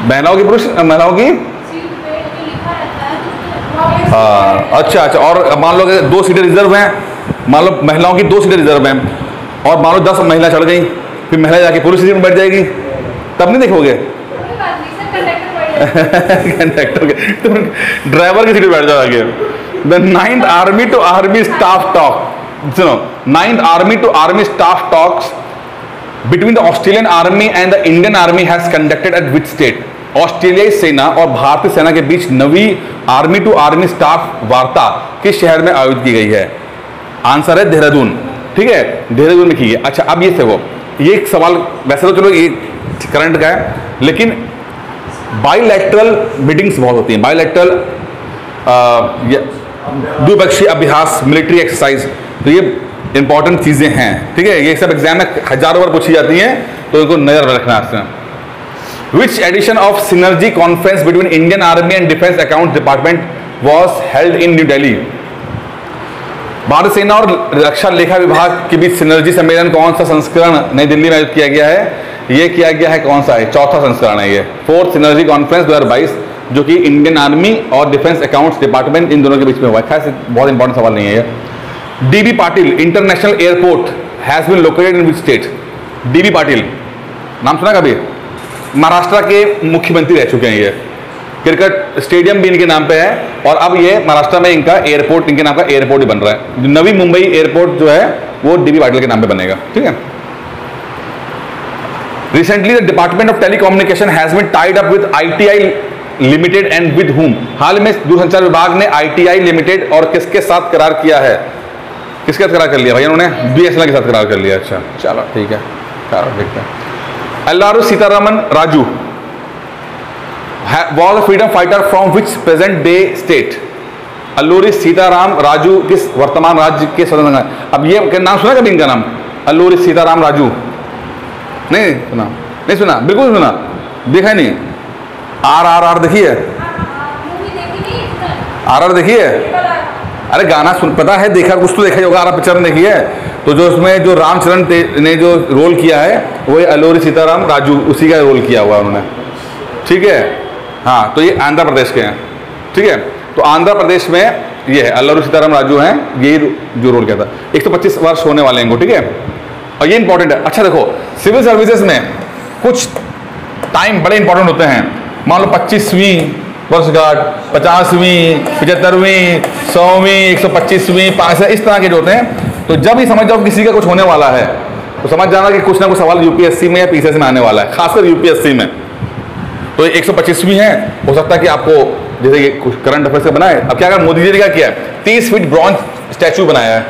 महिलाओं की पुरुष महिलाओं की हाँ अच्छा अच्छा। और मान लो कि दो सीटें रिजर्व हैं, मान लो महिलाओं की दो सीटें रिजर्व हैं और मान लो दस महिला चढ़ गई, फिर महिला जाके पुरुष सीट में बैठ जाएगी, तब नहीं देखोगे कंडक्टर के तुम ड्राइवर की सीट में बैठ जाओ आगे। The ninth army to army staff talk, सुनो, ninth army to army staff talks between the Australian army and the Indian army has conducted at which state. ऑस्ट्रेलियाई सेना और भारतीय सेना के बीच नवी आर्मी टू आर्मी स्टाफ वार्ता किस शहर में आयोजित की गई है? आंसर है देहरादून। ठीक है, देहरादून में की है। अच्छा, अब ये थे वो ये एक सवाल वैसे तो चलो ये करंट का है, लेकिन बाइलैटरल मीटिंग्स बहुत होती हैं, बाइलैटरल द्विपक्षीय अभ्यास, मिलिट्री एक्सरसाइज, तो ये इंपॉर्टेंट चीज़ें हैं। ठीक है, ये सब एग्जाम में हजारों बार पूछी जाती हैं, तो इनको नज़र रखना है। Which edition of synergy conference between Indian Army and Defence Accounts Department was held in New Delhi? Bharat सेना और रक्षा लेखा विभाग के बीच सिनर्जी सम्मेलन कौन सा संस्करण नई दिल्ली में आयोजित किया गया है? ये किया गया है, कौन सा है? चौथा संस्करण है ये, फोर्थ सिनर्जी कॉन्फ्रेंस दो हज़ार बाईस, जो कि इंडियन आर्मी और डिफेंस अकाउंट्स डिपार्टमेंट इन दोनों के बीच में हुआ है। खैर बहुत इंपॉर्टेंट सवाल नहीं है ये। D B Patil international airport has been located in which state? D B Patil नाम सुना कभी? महाराष्ट्र के मुख्यमंत्री रह चुके हैं ये, क्रिकेट स्टेडियम भी इनके नाम पे है और अब ये महाराष्ट्र में इनका एयरपोर्ट इनके नाम का एयरपोर्ट ही बन रहा है। नवी मुंबई एयरपोर्ट जो है वो डीबी पाटिल के नाम पे बनेगा। ठीक है, recently the department of telecommunication has been tied up with ITI limited and with whom? हाल में दूरसंचार विभाग ने आईटीआई लिमिटेड और किसके साथ करार किया है? किसके साथ करार कर लिया भाई उन्होंने? बीएसएनएल के साथ करार कर लिया। अच्छा चलो ठीक है, चलो देखते हैं। Alluri Sitarama Raju was a freedom fighter from which present day state? Alluri Sitarama Raju किस वर्तमान राज्य के स्वतंत्रता? अब ये नाम सुना कभी इनका नाम? अल्लूरी सीताराम राजू नहीं सुना? नहीं सुना, बिल्कुल सुना, देखा नहीं? आर आर आर देखिए, आर आर देखिए, अरे गाना सुन पता है, देखा कुछ तो देखा होगा, आर आर पिक्चर देखिए, तो जो उसमें जो रामचरण ने जो रोल किया है वो ये अल्लूरी सीताराम राजू उसी का रोल किया हुआ उन्होंने। ठीक है, हाँ तो ये आंध्र प्रदेश के हैं। ठीक है, तो आंध्र प्रदेश में ये है अल्लूरी सीताराम राजू हैं, यही जो रोल किया था। एक सौ पच्चीस वर्ष होने वाले हैं इनको। ठीक है, और ये इंपॉर्टेंट है। अच्छा देखो, सिविल सर्विसेज में कुछ टाइम बड़े इंपॉर्टेंट होते हैं। मान लो पच्चीसवीं वर्षगांठ, पचासवीं, पचहत्तरवीं, सौवीं, एक सौ पच्चीसवीं, पाँच सौ इस तरह के जो होते हैं, तो जब ही समझ जाओ किसी का कुछ होने वाला है तो समझ जाना कि कुछ ना कुछ सवाल यूपीएससी में या पीसीएस में आने वाला है, खासकर यूपीएससी में। तो एक सौ पच्चीसवीं है, हो सकता है कि आपको जैसे कि कुछ करंट अफेयर्स से बनाए। अब क्या अगर मोदी जी ने क्या किया है, तीस फीट ब्रॉन्ज स्टैचू बनाया है,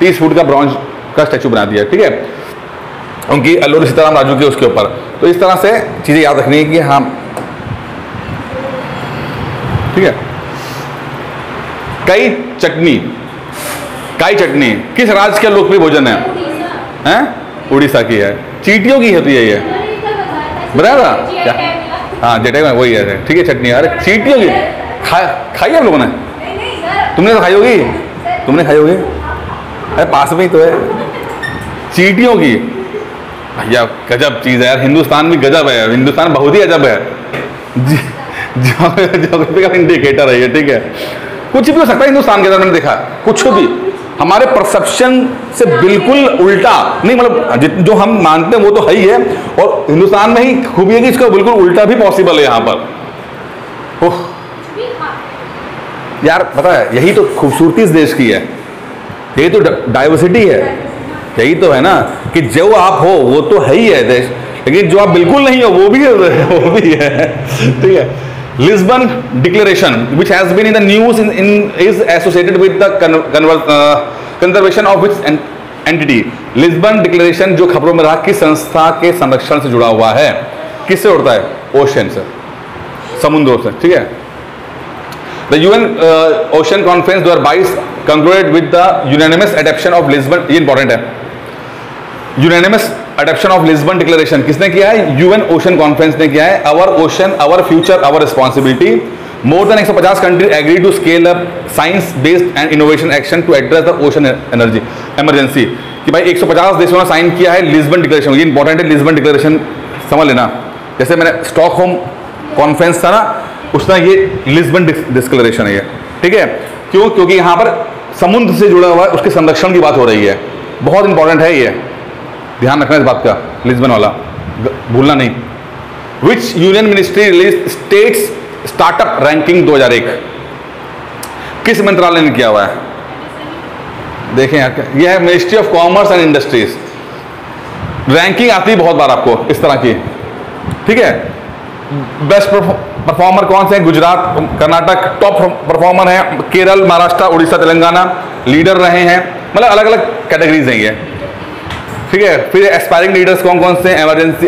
तीस फुट का ब्रॉन्ज का स्टैचू बना दिया, ठीक है, उनकी अल्लूरी सीताराम राजू के उसके ऊपर। तो इस तरह से चीज़ें याद रखनी है कि हाँ, ठीक है। कई चटनी, कई चटनी किस राज्य का लोकप्रिय भोजन है? हैं, उड़ीसा की है, चीटियों की होती है ये, बराबर था क्या? हाँ, जेटे में वही है, ठीक है, चटनी। अरे चीटियों की खा खाई आप लोगों ने? तुमने तो खाई होगी, तुमने खाई होगी, अरे पास में ही तो है। चीटियों की भैया गजब चीज़ है यार, हिंदुस्तान भी गजब है यार, हिंदुस्तान बहुत ही अजब है, ज्योग्राफी का इंडिकेटर है ये, ठीक है। कुछ भी हो सकता है हिंदुस्तान के अंदर, मैंने देखा कुछ भी हमारे परसेप्शन से बिल्कुल उल्टा, नहीं मतलब जो हम मानते हैं वो तो है ही है, और हिंदुस्तान में ही खूबी है कि इसका बिल्कुल उल्टा भी पॉसिबल है यहाँ पर। ओह यार, पता है यही तो खूबसूरती इस देश की है, यही तो डाइवर्सिटी है, यही तो है ना कि जो आप हो वो तो है ही है देश, लेकिन जो आप बिल्कुल नहीं हो वो भी है, वो भी है, ठीक है। Lisbon declaration which has been in the news in is associated with the conservation of which entity? Lisbon declaration जो खबरों में रहा, किस संस्था के संरक्षण से जुड़ा हुआ है? किससे उड़ता है? ओशन से, समुद्रों से, ठीक है। The U N uh, Ocean Conference twenty twenty-two concluded with the unanimous adoption of Lisbon, ये important है, unanimous adoption of Lisbon Declaration किसने किया है? U N Ocean Conference ने किया है। Our ocean, our future, our responsibility. More than one hundred fifty countries agreed to scale up science-based and innovation action to address the ocean energy emergency. कि भाई एक सौ पचास देशों ने साइन किया है लिस्बन डिक्लेरेशन, ये इंपॉर्टेंट है, लिस्बन डिक्लेरेशन समझ लेना। जैसे मैंने स्टॉकहोम कॉन्फ्रेंस था ना, उसका ये लिस्बन डिक्लेरेशन है, ठीक है। क्यों? क्योंकि यहाँ पर समुद्र से जुड़ा हुआ है, उसके संरक्षण की बात हो रही है, बहुत इंपॉर्टेंट है ये, ध्यान रखना इस बात का, लिस्बन वाला भूलना नहीं। Which union ministry release states startup ranking दो हज़ार एक? किस मंत्रालय ने किया हुआ है? देखें यार, यह है ministry of commerce and industries, ranking आती है बहुत बार आपको इस तरह की, ठीक है। बेस्ट परफॉर्मर कौन से हैं? गुजरात, कर्नाटक। टॉप परफॉर्मर हैं केरल, महाराष्ट्र, उड़ीसा, तेलंगाना। लीडर रहे हैं, मतलब अलग अलग कैटेगरीज हैं ये, ठीक है। फिर एस्पायरिंग लीडर्स कौन कौन से? एमरजेंसी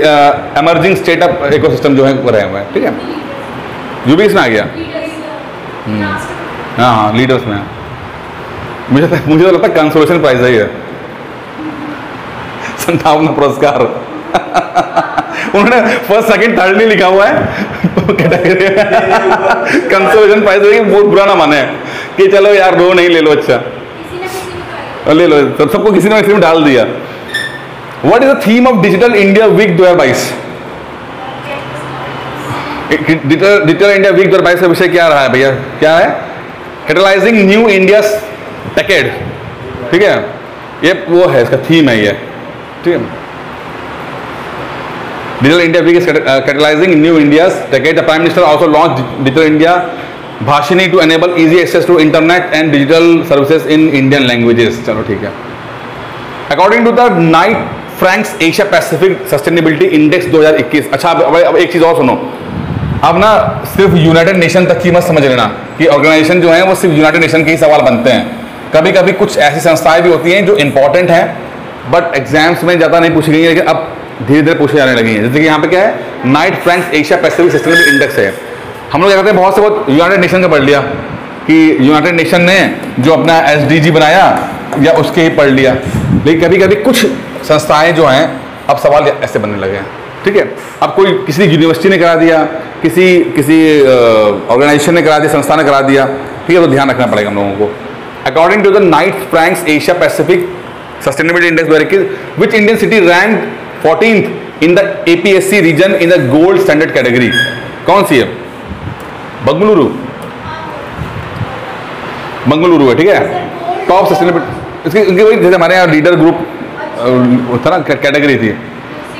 एमर्जिंग स्टेटअप इकोसिस्टम जो है वो रहे हुए हैं, ठीक है, जो भी इसमें आ गया। हाँ हाँ, लीडर्स में मुझे मुझे तो लगता है कंसोलेशन प्राइज है ये, संतावना पुरस्कार। उन्होंने फर्स्ट सेकंड थर्ड नहीं लिखा हुआ है कैटेगरी में, कंसोलेशन प्राइज है, बहुत बुरा ना माने कि चलो यार रो नहीं, ले लो, अच्छा ले लो, तो सबको किसी ने किसी में डाल दिया। What is the theme of digital India week दो हज़ार बाईस? डिजिटल इंडिया वीक दो हज़ार बाईस का विषय क्या रहा है भैया? क्या है? कैटलाइजिंग न्यू इंडिया डेकेड, ठीक है, ये वो है, इसका थीम है ये, ठीक है। Digital India Week is catalyzing new India's decade. The Prime Minister also launched Digital India Bhashini to enable easy access to internet and digital services in Indian languages. चलो ठीक है। According to the Knight Frank's Asia Pacific Sustainability Index दो हज़ार इक्कीस। अच्छा अब अब एक चीज़ और सुनो, अब ना सिर्फ यूनाइटेड नेशन तक की मत समझ लेना कि ऑर्गेनाइजेशन जो है वो सिर्फ यूनाइटेड नेशन के ही सवाल बनते हैं। कभी कभी कुछ ऐसी संस्थाएं भी होती हैं जो इम्पॉर्टेंट हैं बट एग्जाम्स में ज़्यादा नहीं पूछी गई, लेकिन अब धीरे धीरे पूछे जाने लगी हैं। जैसे कि यहाँ पे क्या है, Knight Frank's Asia Pacific sustainable index है। हम लोग क्या करते हैं, बहुत से बहुत यूनाइटेड नेशन का पढ़ लिया कि यूनाइटेड नेशन ने जो अपना एसडीजी बनाया या उसके ही पढ़ लिया, लेकिन कभी कभी कुछ संस्थाएं जो हैं अब सवाल ऐसे बनने लगे हैं, ठीक है। अब कोई किसी यूनिवर्सिटी ने करा दिया, किसी किसी ऑर्गेनाइजेशन ने करा दिया, संस्था ने करा दिया, ठीक है, तो ध्यान रखना पड़ेगा हम लोगों को। According to the Knight Frank's Asia Pacific sustainable index दो हज़ार इक्कीस, which Indian city rank fourteenth in the APSC region in the gold standard category? कौन सी है? बंगलुरु, बंगलुरु है, ठीक है, टॉप सस्टेनेबिलिटी। इसके उनके वही, जैसे हमारे यहाँ लीडर ग्रुप था ना, कैटेगरी थी,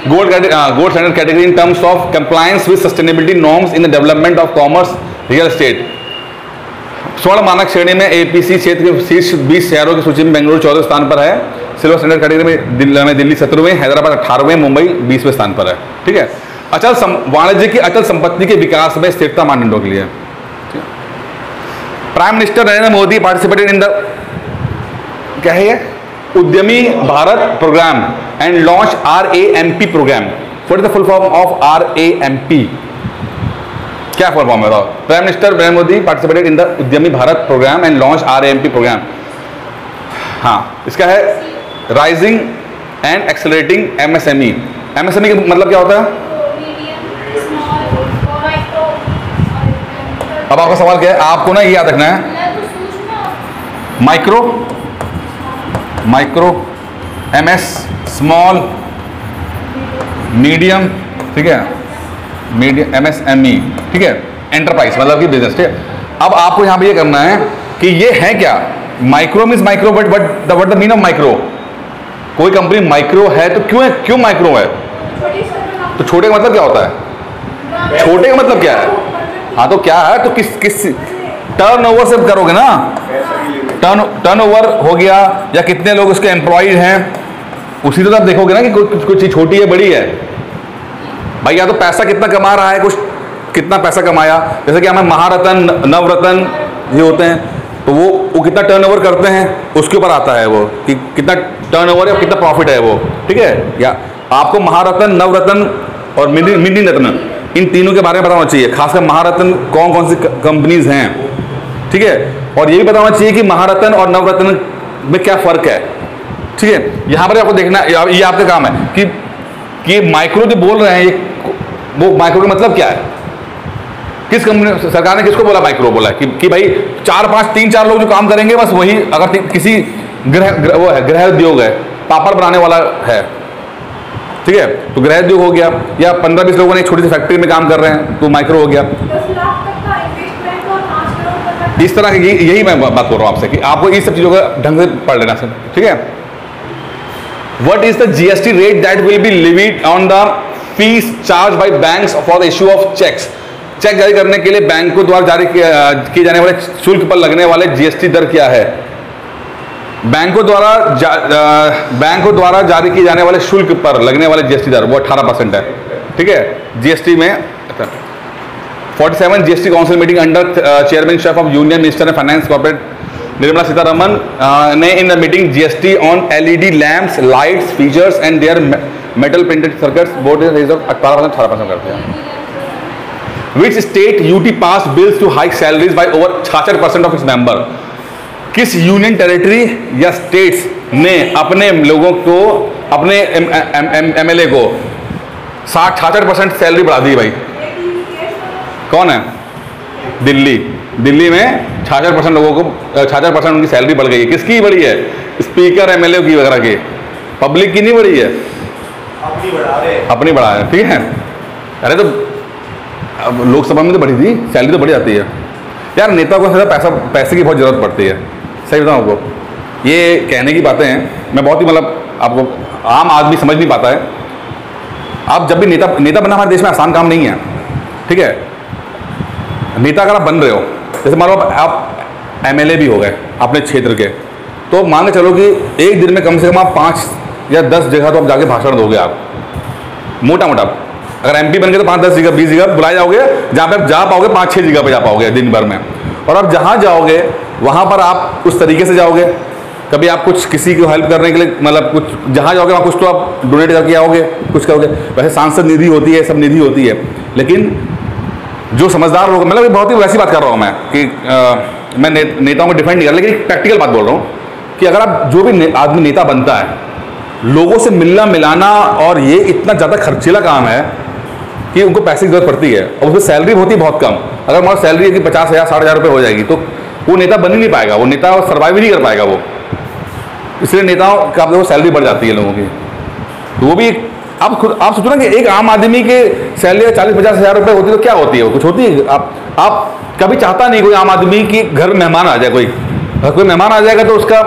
gold gold standard category in terms of compliance with sustainability norms in the development of commerce real estate। स्वर्ण मानक श्रेणी में एपीसी क्षेत्र के शीर्ष बीस शहरों की सूची में बेंगलुरु चौदह स्थान पर है। सिल्वर स्टैंडर्ड कैटेगरी में दिल्ली सत्रहवें, हैदराबाद अठारहवें, मुंबई बीसवें स्थान पर है। ठीक है। अचल वाणिज्य की अचल संपत्ति के विकास में स्थिरता मानदंडों के लिए prime minister Narendra Modi participated in the क्या है ये Udyami Bharat programme and launch R A M P programme. What is the full form of R A M P? क्या फुल फॉर्म है? Prime minister Narendra Modi participated in the Udyami Bharat programme and launch R A M P programme. हाँ, इसका है raising and accelerating MSME. MSME का मतलब क्या होता है? अब आपका सवाल क्या है? आपको ना ये याद रखना है micro micro MS small medium, ठीक है, मीडियम एमएसएमई, ठीक है, एंटरप्राइज मतलब कि बिजनेस। ठीक है। अब आपको यहाँ पे ये करना है कि ये है क्या? Micro means micro, but but the what the mean of micro? कोई कंपनी माइक्रो है तो क्यों है, क्यों माइक्रो है? तो छोटे का मतलब क्या होता है? छोटे का मतलब क्या है? हाँ, तो क्या है तो किस किस टर्नओवर से करोगे ना? टर्न टर्नओवर हो गया या कितने लोग उसके एम्प्लॉयड हैं, उसी तरह आप देखोगे ना कि कुछ कुछ चीज छोटी है बड़ी है। भाई या तो पैसा कितना कमा रहा है, कुछ कितना पैसा कमाया, जैसे कि हमें महारत्न नवरत्न ये होते हैं तो वो वो कितना टर्नओवर करते हैं उसके ऊपर आता है वो कि कितना टर्नओवर है और कितना प्रॉफिट है वो। ठीक है। या आपको महारत्न नवरत्न और मिनी मिनी रत्न इन तीनों के बारे में पता होना चाहिए, खासकर महारत्न कौन कौन सी कंपनीज हैं। ठीक है। और ये भी पता होना चाहिए कि महारत्न और नवरत्न में क्या फर्क है। ठीक है। यहाँ पर आपको देखना, ये आपका काम है कि कि माइक्रो जो बोल रहे हैं ये वो माइक्रो का मतलब क्या है? किस कंपनी सरकार ने किसको बोला माइक्रो बोला कि, कि भाई चार पाँच तीन चार लोग जो काम करेंगे बस वही, अगर किसी गृह ग्र, वो है गृह उद्योग है, पापड़ बनाने वाला है, ठीक है, तो गृह उद्योग हो गया, या पंद्रह बीस लोगों ने छोटी सी फैक्ट्री में काम कर रहे हैं तो माइक्रो हो गया। इस तरह की यही मैं बात कर रहा हूँ आपसे कि आपको इस सब चीज़ों का ढंग से पढ़ लेना सर। ठीक है। What is the GST rate that will be levied on the fees charge by banks for the issue of cheques? Cheque जारी करने के लिए बैंकों द्वारा जारी किए जाने वाले शुल्क पर लगने वाले जीएसटी दर क्या है? बैंकों द्वारा जा, बैंकों द्वारा जारी किए जाने वाले शुल्क पर लगने वाले जीएसटी दर वो अठारह परसेंट है। ठीक है। जीएसटी में सैंतालीस GST council meeting under chairmanship of union minister of finance corporate Nirmala Sitharaman ने in the meeting GST on LED lamps lights features and their metal printed circuits board अठारह परसेंट अठारह परसेंट करते हैं। Which state UT pass bills to hike salaries by over छियासठ percent of its member? किस union territory या states ने अपने लोगों को, अपने एमएलए को साठ छियासठ परसेंट सैलरी बढ़ा दी? भाई कौन है? दिल्ली। दिल्ली में छियासठ परसेंट लोगों को छियासठ परसेंट उनकी सैलरी बढ़ गई है। किसकी बढ़ी है? स्पीकर एमएलए की वगैरह की, पब्लिक की नहीं बढ़ी है, अपनी बढ़ा रहे अपनी बढ़ा है। ठीक है। अरे तो अब लोकसभा में तो बढ़ी थी सैलरी, तो बढ़ जाती है यार। नेताओं को पैसा पैसे की बहुत ज़रूरत पड़ती है, सही बताऊँ आपको, ये कहने की बातें हैं। मैं बहुत ही मतलब आपको आम आदमी समझ नहीं पाता है। आप जब भी नेता नेता बनना हमारे देश में आसान काम नहीं है। ठीक है। नेता अगर आप बन रहे हो, जैसे मान लो आप एमएलए भी हो गए अपने क्षेत्र के, तो मान के चलो कि एक दिन में कम से कम आप पाँच या दस जगह तो आप जाके भाषण दोगे आप, मोटा मोटा। अगर एमपी बन गए तो पाँच दस जगह बीस जगह बुलाए जाओगे, जहाँ पर आप जा पाओगे पाँच छः जगह पर जा पाओगे दिन भर में। और आप जहाँ जाओगे वहाँ पर आप उस तरीके से जाओगे, कभी आप कुछ किसी को हेल्प करने के लिए मतलब कुछ जहाँ जाओगे वहाँ कुछ तो आप डोनेट करके आओगे, कुछ करोगे। वैसे सांसद निधि होती है, सब निधि होती है, लेकिन जो समझदार लोग, मतलब ये बहुत ही वैसी बात कर रहा हूँ मैं कि आ, मैं ने, नेताओं को डिफेंड नहीं कर, लेकिन प्रैक्टिकल बात बोल रहा हूँ कि अगर आप जो भी ने, आदमी नेता बनता है, लोगों से मिलना मिलाना और ये इतना ज़्यादा खर्चीला काम है कि उनको पैसे की जरूरत पड़ती है और उसमें सैलरी होती है बहुत कम। अगर हमारा सैलरी है कि पचास हज़ार साठ हज़ार रुपये हो जाएगी तो वो नेता बन ही नहीं पाएगा, वो नेता सर्वाइव ही नहीं कर पाएगा वो। इसलिए नेताओं का आप देखो सैलरी बढ़ जाती है लोगों की, तो वो भी आप खुद आप सोचो ना कि एक आम आदमी के सैलरी चालीस पचास हज़ार रुपये होती है तो क्या होती है वो? कुछ होती है। आप आप कभी चाहता नहीं कोई आम आदमी कि घर मेहमान आ जाए, कोई अगर कोई मेहमान आ जाएगा तो उसका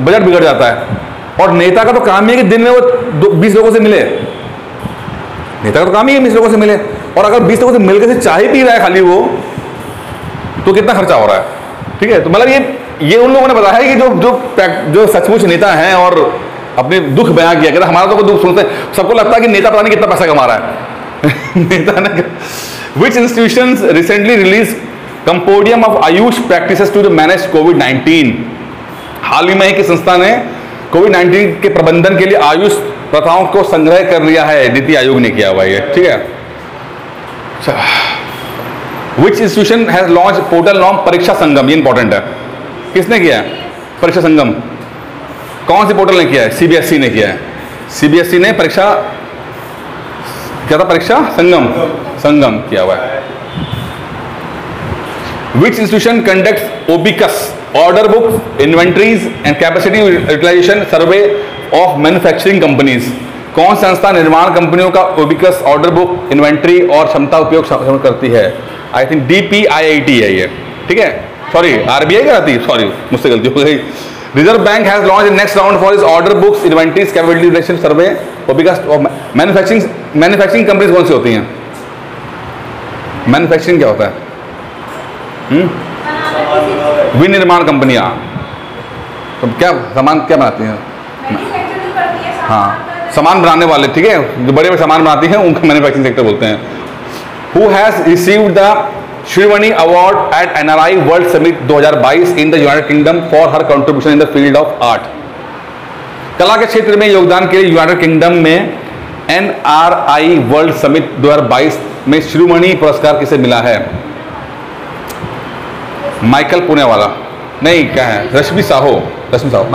बजट बिगड़ जाता है। और नेता का तो काम ही है कि दिन में वो बीस लोगों से मिले, नेता का तो काम ही है बीस लोगों से मिले, और अगर बीस लोगों से मिलकर से चाय पी रहा है खाली वो, तो कितना खर्चा हो रहा है। ठीक है, तो मतलब ये ये उन लोगों ने बताया कि जो जो जो सचमुच नेता हैं और अपने दुख बयां किया कहता हमारा तो कोई दुख सुनते हैं, सबको लगता है कि नेता पता नहीं कितना पैसा कमा रहा है। नेता ने which institutions recently release compendium of Ayush practices to manage covid nineteen, हाल ही में किस संस्था ने कोविड नाइन्टीन के प्रबंधन के लिए आयुष प्रथाओं को संग्रह कर लिया है, नीति आयोग ने किया हुआ ये। ठीक है, which institution has launch portal नाम परीक्षा संगम, ये इंपॉर्टेंट है, किसने किया है? परीक्षा संगम कौन से पोर्टल ने किया है? सीबीएसई ने किया है, सीबीएसई ने परीक्षा क्या था, परीक्षा संगम संगम किया हुआ है। Which institution conducts OBICUS order book inventories and capacity utilisation survey of manufacturing companies, कौन संस्था निर्माण कंपनियों का ओबिकस ऑर्डर बुक इन्वेंट्री और क्षमता उपयोग करती है? I think D P I I T है ये। ठीक है, सॉरी आरबीआई कराती है, सॉरी मुझसे गलती हो गई। Reserve bank has launch next round for is order books inventories capability utilisation survey OBICUS. Manufacturing manufacturing companies कौन सी होती हैं? मैन्युफैक्चरिंग क्या होता है? विनिर्माण कंपनियाँ तो क्या सामान क्या बनाती हैं? हाँ, सामान बनाने वाले। ठीक है, जो बड़े बड़े सामान बनाती हैं उनको मैन्युफैक्चरिंग सेक्टर बोलते हैं। Who has received the Shirvani Award at N R I World Summit दो हज़ार बाईस in the United Kingdom for her contribution in the field of art? कला के क्षेत्र में योगदान के लिए यूनाइटेड किंगडम में N R I World Summit दो हज़ार बाईस में शिरोमणि पुरस्कार किसे मिला है? माइकल पुनेवाला नहीं, क्या है रश्मि साहो, रश्मि साहो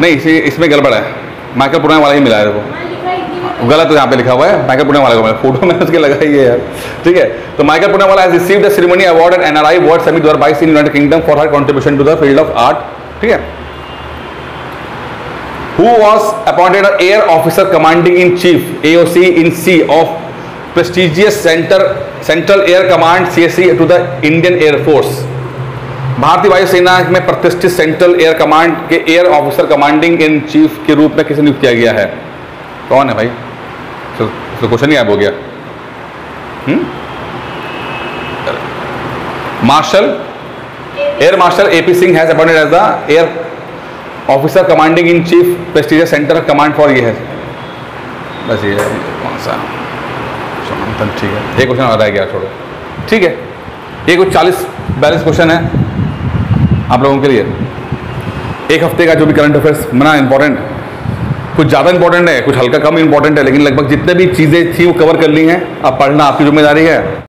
नहीं, इसे इसमें गड़बड़ है, माइकल पुनेवाला ही मिला है वो, गलत यहाँ पे लिखा हुआ है माइकल पुनेवाला को, मैंने फोटो मैंने उसके लगाई है यार। ठीक है, तो Michael Poonawalla has received the ceremony award at NRI world summit दो हज़ार बाईस in United Kingdom for her contribution to the field of art. ठीक है, who was appointed air officer commanding in chief AOC in C of prestigious centre central air command CSC to the Indian air force, भारतीय वायुसेना में प्रतिष्ठित central air command के air officer commanding in chief के रूप में किसे नियुक्त किया गया है? कौन है भाई? तो क्वेश्चन ही आप हो गया। Marshal air marshal AP Singh has appointed as the air officer commanding in chief prestigious centre command for, ये है बस, ये है कौन सा? ठीक है, ये क्वेश्चन आ रहा है क्या, छोड़ो। ठीक है, ये कुछ चालीस बैलेंस क्वेश्चन है आप लोगों के लिए, एक हफ्ते का जो भी करंट अफेयर्स मना इंपॉर्टेंट, कुछ ज़्यादा इंपॉर्टेंट है, कुछ हल्का कम इंपॉर्टेंट है, लेकिन लगभग जितने भी चीज़ें थी वो कवर कर ली हैं। अब पढ़ना आपकी जिम्मेदारी है।